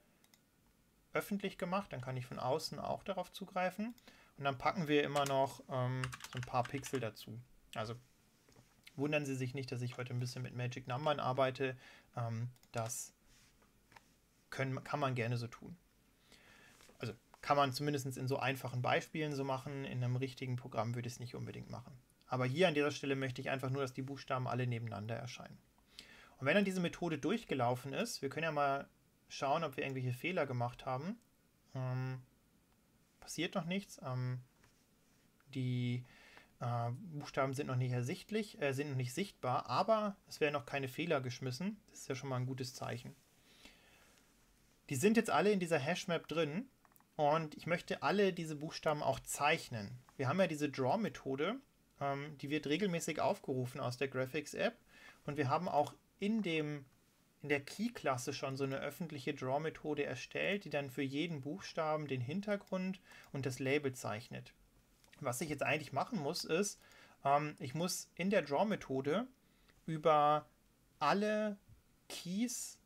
öffentlich gemacht, dann kann ich von außen auch darauf zugreifen und dann packen wir immer noch so ein paar Pixel dazu. Also wundern Sie sich nicht, dass ich heute ein bisschen mit Magic Numbern arbeite. Das kann man gerne so tun. Also kann man zumindest in so einfachen Beispielen so machen, in einem richtigen Programm würde ich es nicht unbedingt machen. Aber hier an dieser Stelle möchte ich einfach nur, dass die Buchstaben alle nebeneinander erscheinen. Und wenn dann diese Methode durchgelaufen ist, wir können ja mal schauen, ob wir irgendwelche Fehler gemacht haben. Passiert noch nichts. Die Buchstaben sind noch nicht ersichtlich, sind noch nicht sichtbar, aber es werden noch keine Fehler geschmissen. Das ist ja schon mal ein gutes Zeichen. Die sind jetzt alle in dieser Hashmap drin und ich möchte alle diese Buchstaben auch zeichnen. Wir haben ja diese Draw-Methode. Die wird regelmäßig aufgerufen aus der Graphics-App und wir haben auch in der Key-Klasse schon so eine öffentliche Draw-Methode erstellt, die dann für jeden Buchstaben den Hintergrund und das Label zeichnet. Was ich jetzt eigentlich machen muss, ist, ich muss in der Draw-Methode über alle Keys,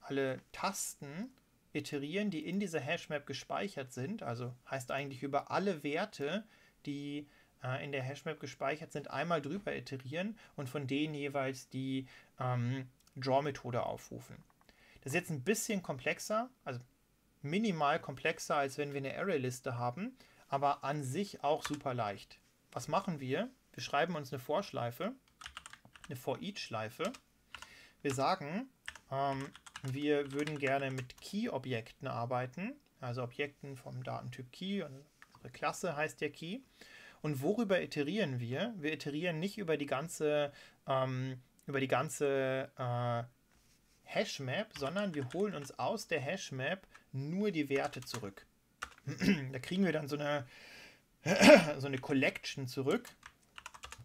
alle Tasten iterieren, die in dieser Hashmap gespeichert sind, also heißt eigentlich über alle Werte, die in der Hashmap gespeichert sind, einmal drüber iterieren und von denen jeweils die Draw-Methode aufrufen. Das ist jetzt ein bisschen komplexer, also minimal komplexer, als wenn wir eine Array-Liste haben, aber an sich auch super leicht. Was machen wir? Wir schreiben uns eine For-Schleife, eine For-Each-Schleife. Wir sagen, wir würden gerne mit Key-Objekten arbeiten, also Objekten vom Datentyp Key, unsere Klasse heißt ja Key. Und worüber iterieren wir? Wir iterieren nicht über die ganze, Hashmap, sondern wir holen uns aus der Hashmap nur die Werte zurück. Da kriegen wir dann so eine, Collection zurück.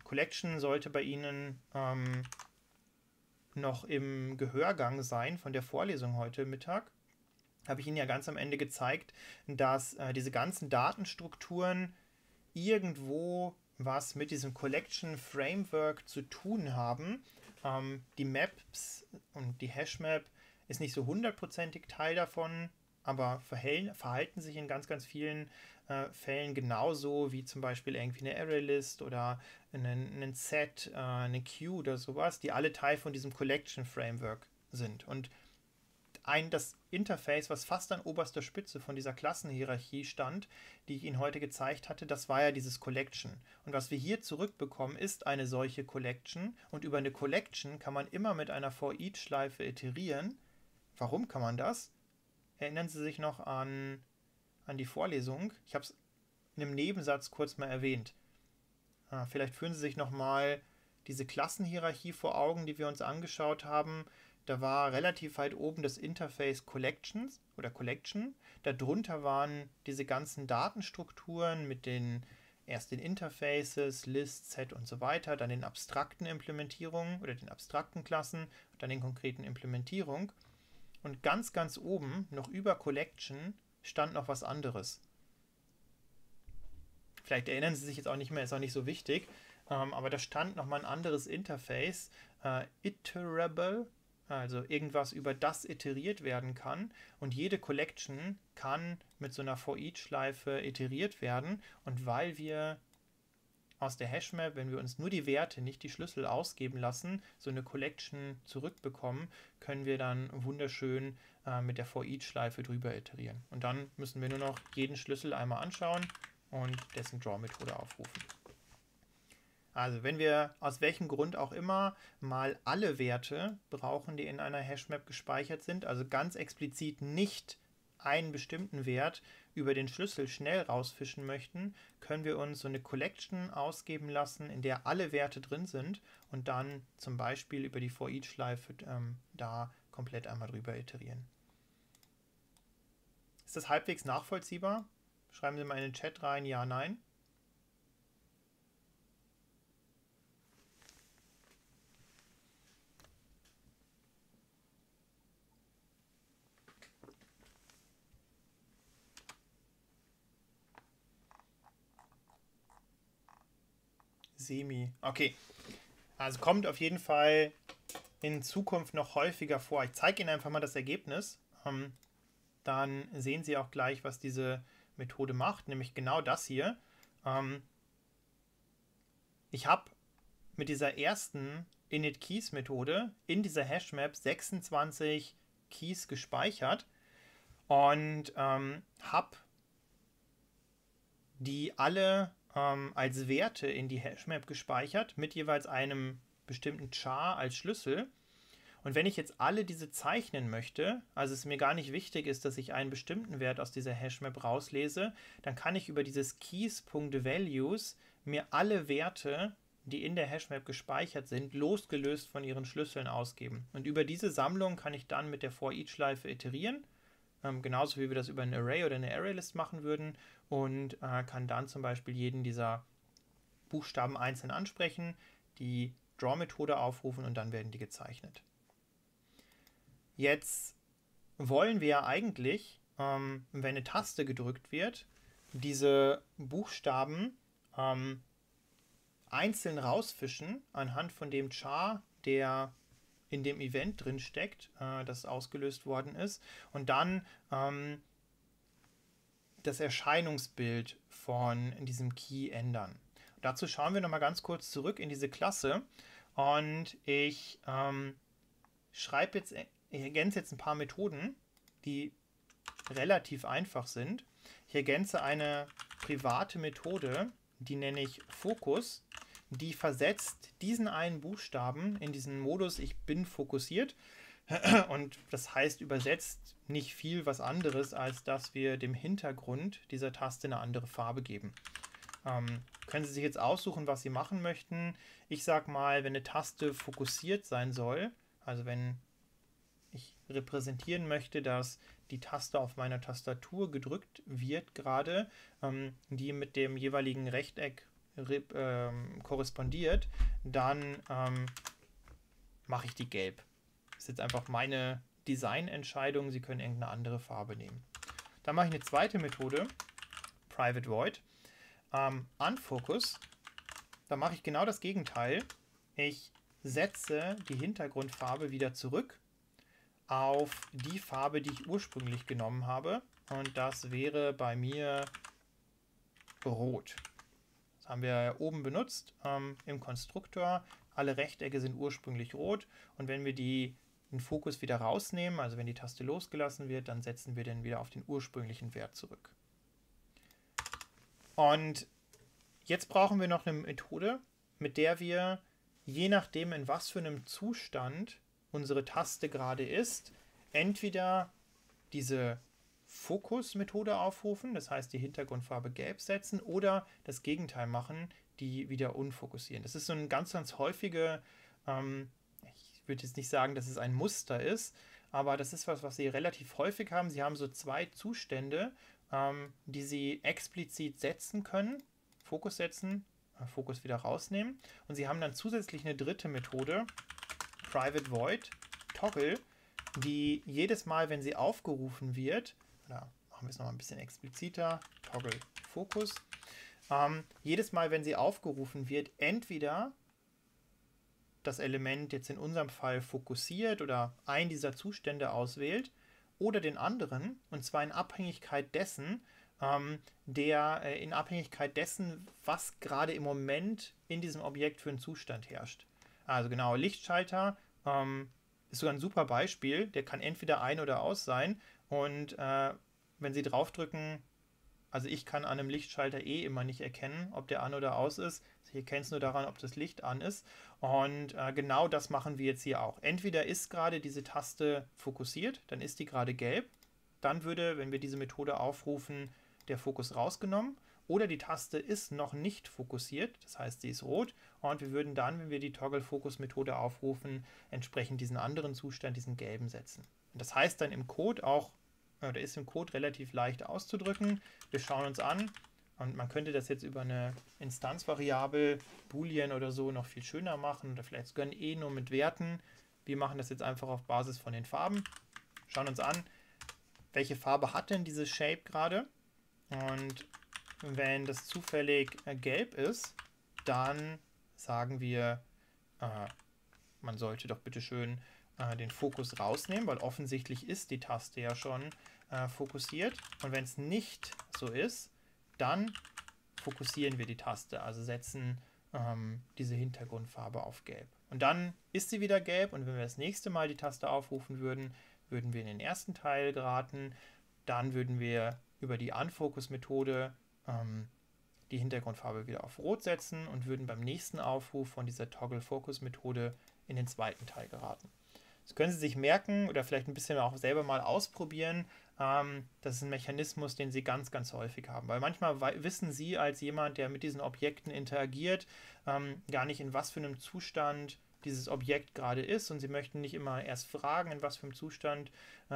Collection sollte bei Ihnen noch im Gehörgang sein von der Vorlesung heute Mittag. Habe ich Ihnen ja ganz am Ende gezeigt, dass diese ganzen Datenstrukturen irgendwo was mit diesem Collection Framework zu tun haben. Die Maps und die Hashmap ist nicht so hundertprozentig Teil davon, aber verhalten sich in ganz, ganz vielen Fällen genauso wie zum Beispiel irgendwie eine ArrayList oder einen Set, eine Queue oder sowas, die alle Teil von diesem Collection Framework sind. Und das Interface, was fast an oberster Spitze von dieser Klassenhierarchie stand, die ich Ihnen heute gezeigt hatte, das war ja dieses Collection. Und was wir hier zurückbekommen, ist eine solche Collection. Und über eine Collection kann man immer mit einer For-Each-Schleife iterieren. Warum kann man das? Erinnern Sie sich noch an die Vorlesung? Ich habe es in einem Nebensatz kurz mal erwähnt. Vielleicht führen Sie sich nochmal diese Klassenhierarchie vor Augen, die wir uns angeschaut haben. Da war relativ weit oben das Interface Collections oder Collection. Darunter waren diese ganzen Datenstrukturen mit erst den Interfaces, Lists, Set und so weiter, dann den abstrakten Implementierungen oder den abstrakten Klassen und dann den konkreten Implementierungen. Und ganz, ganz oben, noch über Collection, stand noch was anderes. Vielleicht erinnern Sie sich jetzt auch nicht mehr, ist auch nicht so wichtig, aber da stand nochmal ein anderes Interface, Iterable. Also irgendwas, über das iteriert werden kann. Und jede Collection kann mit so einer For-Each-Schleife iteriert werden. Und weil wir aus der Hashmap, wenn wir uns nur die Werte, nicht die Schlüssel ausgeben lassen, so eine Collection zurückbekommen, können wir dann wunderschön mit der For-Each-Schleife drüber iterieren. Und dann müssen wir nur noch jeden Schlüssel einmal anschauen und dessen Draw-Methode aufrufen. Also wenn wir aus welchem Grund auch immer mal alle Werte brauchen, die in einer Hashmap gespeichert sind, also ganz explizit nicht einen bestimmten Wert über den Schlüssel schnell rausfischen möchten, können wir uns so eine Collection ausgeben lassen, in der alle Werte drin sind und dann zum Beispiel über die For-Each-Schleife da komplett einmal drüber iterieren. Ist das halbwegs nachvollziehbar? Schreiben Sie mal in den Chat rein, ja, nein. Semi. Okay, also kommt auf jeden Fall in Zukunft noch häufiger vor. Ich zeige Ihnen einfach mal das Ergebnis. Dann sehen Sie auch gleich, was diese Methode macht, nämlich genau das hier. Ich habe mit dieser ersten Init-Keys-Methode in dieser Hashmap 26 Keys gespeichert und habe die alle als Werte in die Hashmap gespeichert, mit jeweils einem bestimmten Char als Schlüssel. Und wenn ich jetzt alle diese zeichnen möchte, also es mir gar nicht wichtig ist, dass ich einen bestimmten Wert aus dieser Hashmap rauslese, dann kann ich über dieses Keys.Values mir alle Werte, die in der Hashmap gespeichert sind, losgelöst von ihren Schlüsseln ausgeben. Und über diese Sammlung kann ich dann mit der For-Each-Schleife iterieren, genauso wie wir das über ein Array oder eine ArrayList machen würden, und kann dann zum Beispiel jeden dieser Buchstaben einzeln ansprechen, die Draw-Methode aufrufen und dann werden die gezeichnet. Jetzt wollen wir ja eigentlich, wenn eine Taste gedrückt wird, diese Buchstaben einzeln rausfischen anhand von dem Char, der in dem Event drin steckt, das ausgelöst worden ist, und dann das Erscheinungsbild von diesem Key ändern. Dazu schauen wir nochmal ganz kurz zurück in diese Klasse und ich ergänze jetzt ein paar Methoden, die relativ einfach sind. Ich ergänze eine private Methode, die nenne ich Fokus, die versetzt diesen einen Buchstaben in diesen Modus ich bin fokussiert. Und das heißt übersetzt nicht viel was anderes, als dass wir dem Hintergrund dieser Taste eine andere Farbe geben. Können Sie sich jetzt aussuchen, was Sie machen möchten. Ich sage mal, wenn eine Taste fokussiert sein soll, also wenn ich repräsentieren möchte, dass die Taste auf meiner Tastatur gedrückt wird gerade, die mit dem jeweiligen Rechteck korrespondiert, dann mache ich die gelb. Das ist jetzt einfach meine Designentscheidung. Sie können irgendeine andere Farbe nehmen. Dann mache ich eine zweite Methode, Private Void, unfocus, dann mache ich genau das Gegenteil. Ich setze die Hintergrundfarbe wieder zurück auf die Farbe, die ich ursprünglich genommen habe. Und das wäre bei mir rot. Das haben wir oben benutzt im Konstruktor. Alle Rechtecke sind ursprünglich rot. Und wenn wir den Fokus wieder rausnehmen, also wenn die Taste losgelassen wird, dann setzen wir den wieder auf den ursprünglichen Wert zurück. Und jetzt brauchen wir noch eine Methode, mit der wir, je nachdem in was für einem Zustand unsere Taste gerade ist, entweder diese Fokus-Methode aufrufen, das heißt die Hintergrundfarbe gelb setzen, oder das Gegenteil machen, die wieder unfokussieren. Das ist so eine ganz, ganz häufige, ich würde jetzt nicht sagen, dass es ein Muster ist, aber das ist was, was Sie relativ häufig haben. Sie haben so zwei Zustände, die Sie explizit setzen können, Fokus setzen, Fokus wieder rausnehmen, und Sie haben dann zusätzlich eine dritte Methode, Private Void Toggle, die jedes Mal, wenn sie aufgerufen wird, oder machen wir es nochmal ein bisschen expliziter, Toggle Fokus, jedes Mal, wenn sie aufgerufen wird, entweder das Element jetzt in unserem Fall fokussiert oder einen dieser Zustände auswählt oder den anderen, und zwar in Abhängigkeit dessen, was gerade im Moment in diesem Objekt für einen Zustand herrscht. Also genau, Lichtschalter ist sogar ein super Beispiel. Der kann entweder ein oder aus sein. Und wenn Sie draufdrücken, also ich kann an einem Lichtschalter eh immer nicht erkennen, ob der an oder aus ist. Ich erkenne es nur daran, ob das Licht an ist. Und genau das machen wir jetzt hier auch. Entweder ist gerade diese Taste fokussiert, dann ist die gerade gelb. Dann würde, wenn wir diese Methode aufrufen, der Fokus rausgenommen. Oder die Taste ist noch nicht fokussiert, das heißt, sie ist rot, und wir würden dann, wenn wir die Toggle-Fokus-Methode aufrufen, entsprechend diesen anderen Zustand, diesen gelben, setzen. Und das heißt dann im Code auch, oder ist im Code relativ leicht auszudrücken. Wir schauen uns an, und man könnte das jetzt über eine Instanzvariable, Boolean oder so, noch viel schöner machen, oder vielleicht sogar eh nur mit Werten. Wir machen das jetzt einfach auf Basis von den Farben. Schauen uns an, welche Farbe hat denn dieses Shape gerade? Und wenn das zufällig gelb ist, dann sagen wir, man sollte doch bitte schön den Fokus rausnehmen, weil offensichtlich ist die Taste ja schon fokussiert. Und wenn es nicht so ist, dann fokussieren wir die Taste, also setzen diese Hintergrundfarbe auf gelb. Und dann ist sie wieder gelb, und wenn wir das nächste Mal die Taste aufrufen würden, würden wir in den ersten Teil geraten. Dann würden wir über die Unfocus-Methode die Hintergrundfarbe wieder auf Rot setzen und würden beim nächsten Aufruf von dieser Toggle-Focus-Methode in den zweiten Teil geraten. Das können Sie sich merken oder vielleicht ein bisschen auch selber mal ausprobieren. Das ist ein Mechanismus, den Sie ganz, ganz häufig haben. Weil manchmal wissen Sie als jemand, der mit diesen Objekten interagiert, gar nicht, in was für einem Zustand dieses Objekt gerade ist, und Sie möchten nicht immer erst fragen, in was für einem Zustand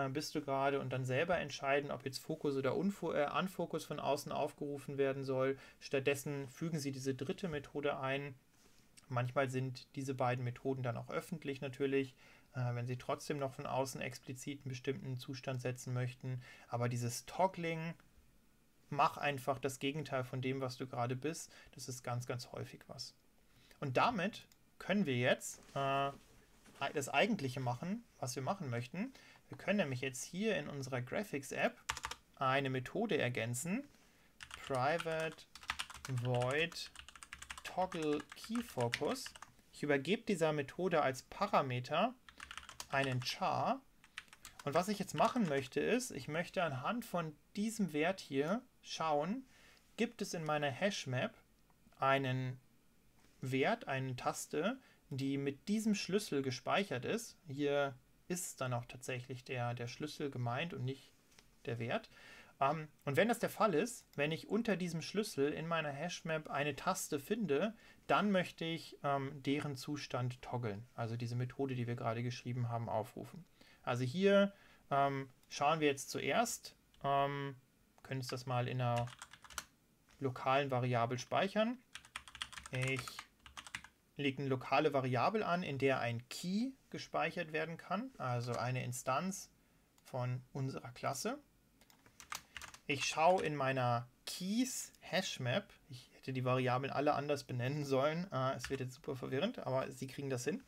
bist du gerade, und dann selber entscheiden, ob jetzt Fokus oder Unfokus von außen aufgerufen werden soll. Stattdessen fügen Sie diese dritte Methode ein. Manchmal sind diese beiden Methoden dann auch öffentlich natürlich, wenn Sie trotzdem noch von außen explizit einen bestimmten Zustand setzen möchten. Aber dieses Toggling, mach einfach das Gegenteil von dem, was du gerade bist, das ist ganz, ganz häufig was. Und damit können wir jetzt das Eigentliche machen, was wir machen möchten. Wir können nämlich jetzt hier in unserer Graphics-App eine Methode ergänzen, Private Void Toggle Key Focus. Ich übergebe dieser Methode als Parameter einen Char. Und was ich jetzt machen möchte ist, ich möchte anhand von diesem Wert hier schauen, gibt es in meiner HashMap einen Wert, eine Taste, die mit diesem Schlüssel gespeichert ist. Hier ist dann auch tatsächlich der Schlüssel gemeint und nicht der Wert. Und wenn das der Fall ist, wenn ich unter diesem Schlüssel in meiner HashMap eine Taste finde, dann möchte ich deren Zustand toggeln, also diese Methode, die wir gerade geschrieben haben, aufrufen. Also hier schauen wir jetzt zuerst, können uns das mal in einer lokalen Variable speichern. Ich legt eine lokale Variable an, in der ein Key gespeichert werden kann, also eine Instanz von unserer Klasse. Ich schaue in meiner Keys-Hashmap, ich hätte die Variablen alle anders benennen sollen. Es wird jetzt super verwirrend, aber sie kriegen das hin.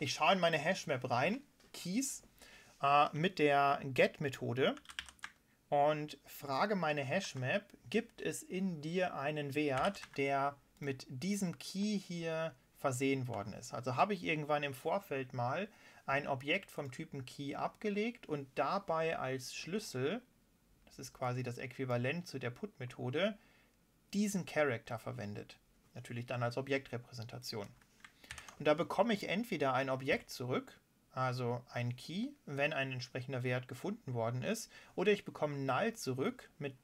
Ich schaue in meine Hashmap rein, Keys, mit der Get-Methode und frage meine Hashmap, gibt es in dir einen Wert, der mit diesem Key hier versehen worden ist. Also habe ich irgendwann im Vorfeld mal ein Objekt vom Typen Key abgelegt und dabei als Schlüssel, das ist quasi das Äquivalent zu der Put-Methode, diesen Character verwendet. Natürlich dann als Objektrepräsentation. Und da bekomme ich entweder ein Objekt zurück, also ein Key, wenn ein entsprechender Wert gefunden worden ist, oder ich bekomme Null zurück. Mit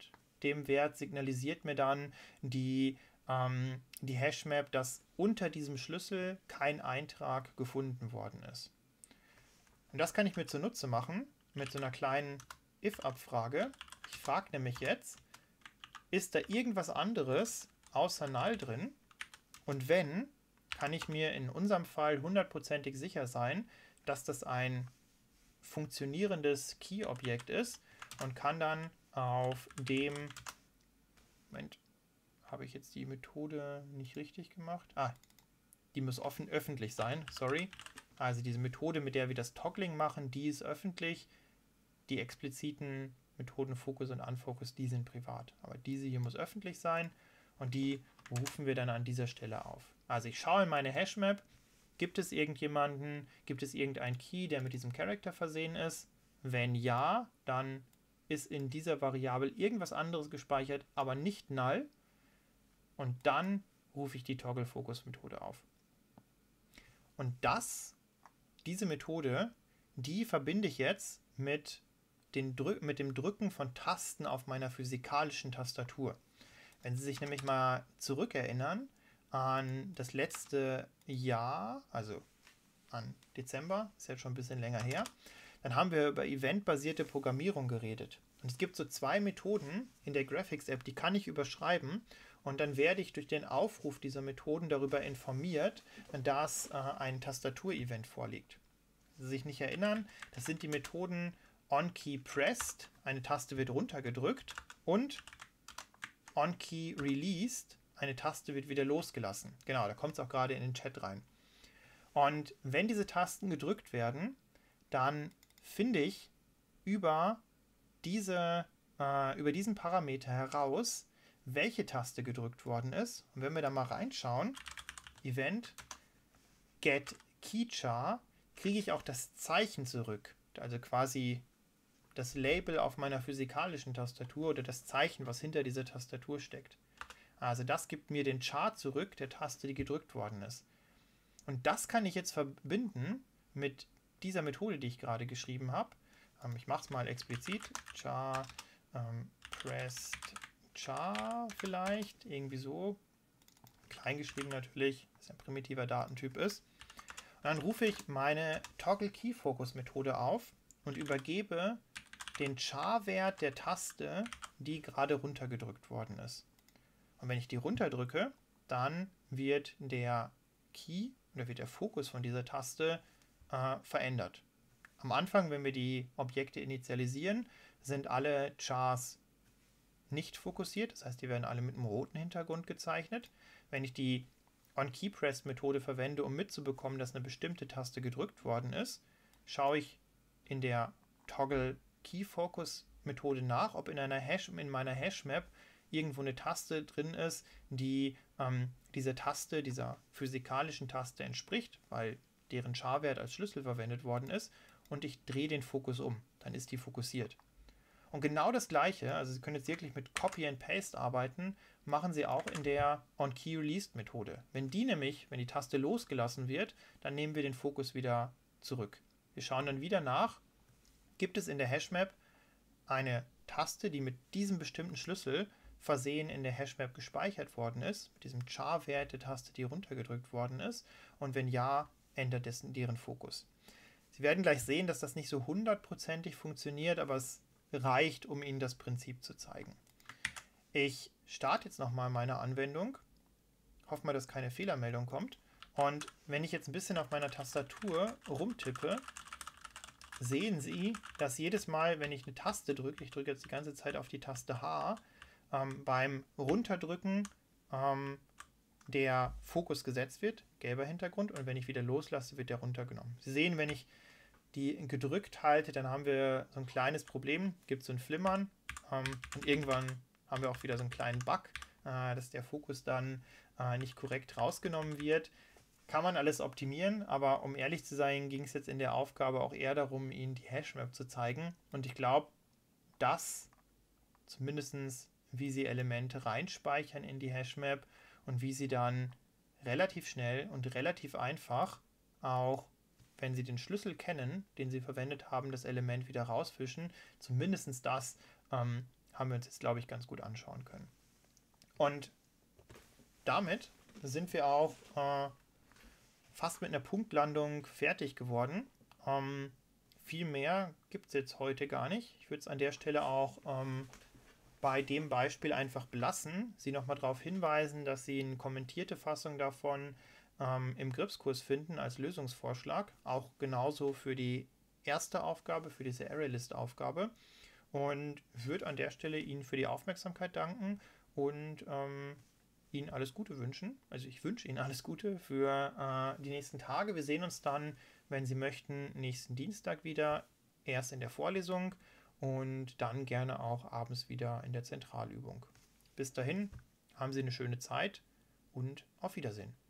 dem Wert signalisiert mir dann die Hashmap, dass unter diesem Schlüssel kein Eintrag gefunden worden ist. Und das kann ich mir zunutze machen mit so einer kleinen if-Abfrage. Ich frage nämlich jetzt, ist da irgendwas anderes außer Null drin? Und wenn, kann ich mir in unserem Fall hundertprozentig sicher sein, dass das ein funktionierendes Key-Objekt ist und kann dann auf dem... Moment, habe ich jetzt die Methode nicht richtig gemacht? Ah, die muss öffentlich sein, sorry. Also diese Methode, mit der wir das Toggling machen, die ist öffentlich. Die expliziten Methoden Focus und Unfocus, die sind privat. Aber diese hier muss öffentlich sein und die rufen wir dann an dieser Stelle auf. Also ich schaue in meine Hashmap, gibt es irgendjemanden, gibt es irgendeinen Key, der mit diesem Character versehen ist? Wenn ja, dann ist in dieser Variable irgendwas anderes gespeichert, aber nicht null. Und dann rufe ich die Toggle-Focus-Methode auf. Und diese Methode, die verbinde ich jetzt mit dem Drücken von Tasten auf meiner physikalischen Tastatur. Wenn Sie sich nämlich mal zurückerinnern an das letzte Jahr, also an Dezember, ist jetzt schon ein bisschen länger her, dann haben wir über eventbasierte Programmierung geredet. Und es gibt so zwei Methoden in der Graphics-App, die kann ich überschreiben und dann werde ich durch den Aufruf dieser Methoden darüber informiert, dass ein Tastaturevent vorliegt. Wenn Sie sich nicht erinnern, das sind die Methoden onKeyPressed, eine Taste wird runtergedrückt, und onKeyReleased, eine Taste wird wieder losgelassen. Genau, da kommt es auch gerade in den Chat rein. Und wenn diese Tasten gedrückt werden, dann finde ich über diesen Parameter heraus, welche Taste gedrückt worden ist. Und wenn wir da mal reinschauen, Event getKeyChar, kriege ich auch das Zeichen zurück. Also quasi das Label auf meiner physikalischen Tastatur oder das Zeichen, was hinter dieser Tastatur steckt. Also das gibt mir den Char zurück, der Taste, die gedrückt worden ist. Und das kann ich jetzt verbinden mit dieser Methode, die ich gerade geschrieben habe. Ich mache es mal explizit. Char, pressed char vielleicht, irgendwie so. Kleingeschrieben natürlich, dass ein primitiver Datentyp ist. Und dann rufe ich meine Toggle-Key-Focus-Methode auf und übergebe den Char-Wert der Taste, die gerade runtergedrückt worden ist. Und wenn ich die runterdrücke, dann wird der Key oder wird der Fokus von dieser Taste verändert. Am Anfang, wenn wir die Objekte initialisieren, sind alle Chars nicht fokussiert. Das heißt, die werden alle mit einem roten Hintergrund gezeichnet. Wenn ich die onKeyPressed-Methode verwende, um mitzubekommen, dass eine bestimmte Taste gedrückt worden ist, schaue ich in der Toggle-Key-Focus-Methode nach, ob in meiner Hashmap irgendwo eine Taste drin ist, die dieser physikalischen Taste entspricht, weil deren Char-Wert als Schlüssel verwendet worden ist, und ich drehe den Fokus um. Dann ist die fokussiert. Und genau das Gleiche, also Sie können jetzt wirklich mit Copy and Paste arbeiten, machen Sie auch in der onKeyReleased-Methode. Wenn die Taste losgelassen wird, dann nehmen wir den Fokus wieder zurück. Wir schauen dann wieder nach, gibt es in der Hashmap eine Taste, die mit diesem bestimmten Schlüssel versehen in der Hashmap gespeichert worden ist, mit diesem Char-Wert der Taste, die runtergedrückt worden ist, und wenn ja, ändert deren Fokus. Sie werden gleich sehen, dass das nicht so hundertprozentig funktioniert, aber es reicht, um Ihnen das Prinzip zu zeigen. Ich starte jetzt nochmal meine Anwendung, hoffe mal, dass keine Fehlermeldung kommt, und wenn ich jetzt ein bisschen auf meiner Tastatur rumtippe, sehen Sie, dass jedes Mal, wenn ich eine Taste drücke, ich drücke jetzt die ganze Zeit auf die Taste H, beim Runterdrücken der Fokus gesetzt wird, gelber Hintergrund, und wenn ich wieder loslasse, wird der runtergenommen. Sie sehen, wenn ich die gedrückt halte, dann haben wir so ein kleines Problem, gibt so ein Flimmern und irgendwann haben wir auch wieder so einen kleinen Bug, dass der Fokus dann nicht korrekt rausgenommen wird. Kann man alles optimieren, aber um ehrlich zu sein, ging es jetzt in der Aufgabe auch eher darum, Ihnen die Hashmap zu zeigen, und ich glaube, das zumindest wie Sie Elemente reinspeichern in die Hashmap und wie Sie dann relativ schnell und relativ einfach, auch wenn Sie den Schlüssel kennen, den Sie verwendet haben, das Element wieder rausfischen. Zumindest das haben wir uns jetzt, glaube ich, ganz gut anschauen können. Und damit sind wir auch fast mit einer Punktlandung fertig geworden. Viel mehr gibt es jetzt heute gar nicht. Ich würde es an der Stelle auch bei dem Beispiel einfach belassen, Sie nochmal darauf hinweisen, dass Sie eine kommentierte Fassung davon im Gripskurs finden als Lösungsvorschlag, auch genauso für die erste Aufgabe, für diese ArrayList-Aufgabe, und würde an der Stelle Ihnen für die Aufmerksamkeit danken und Ihnen alles Gute wünschen. Also ich wünsche Ihnen alles Gute für die nächsten Tage. Wir sehen uns dann, wenn Sie möchten, nächsten Dienstag wieder, erst in der Vorlesung und dann gerne auch abends wieder in der Zentralübung. Bis dahin, haben Sie eine schöne Zeit und auf Wiedersehen.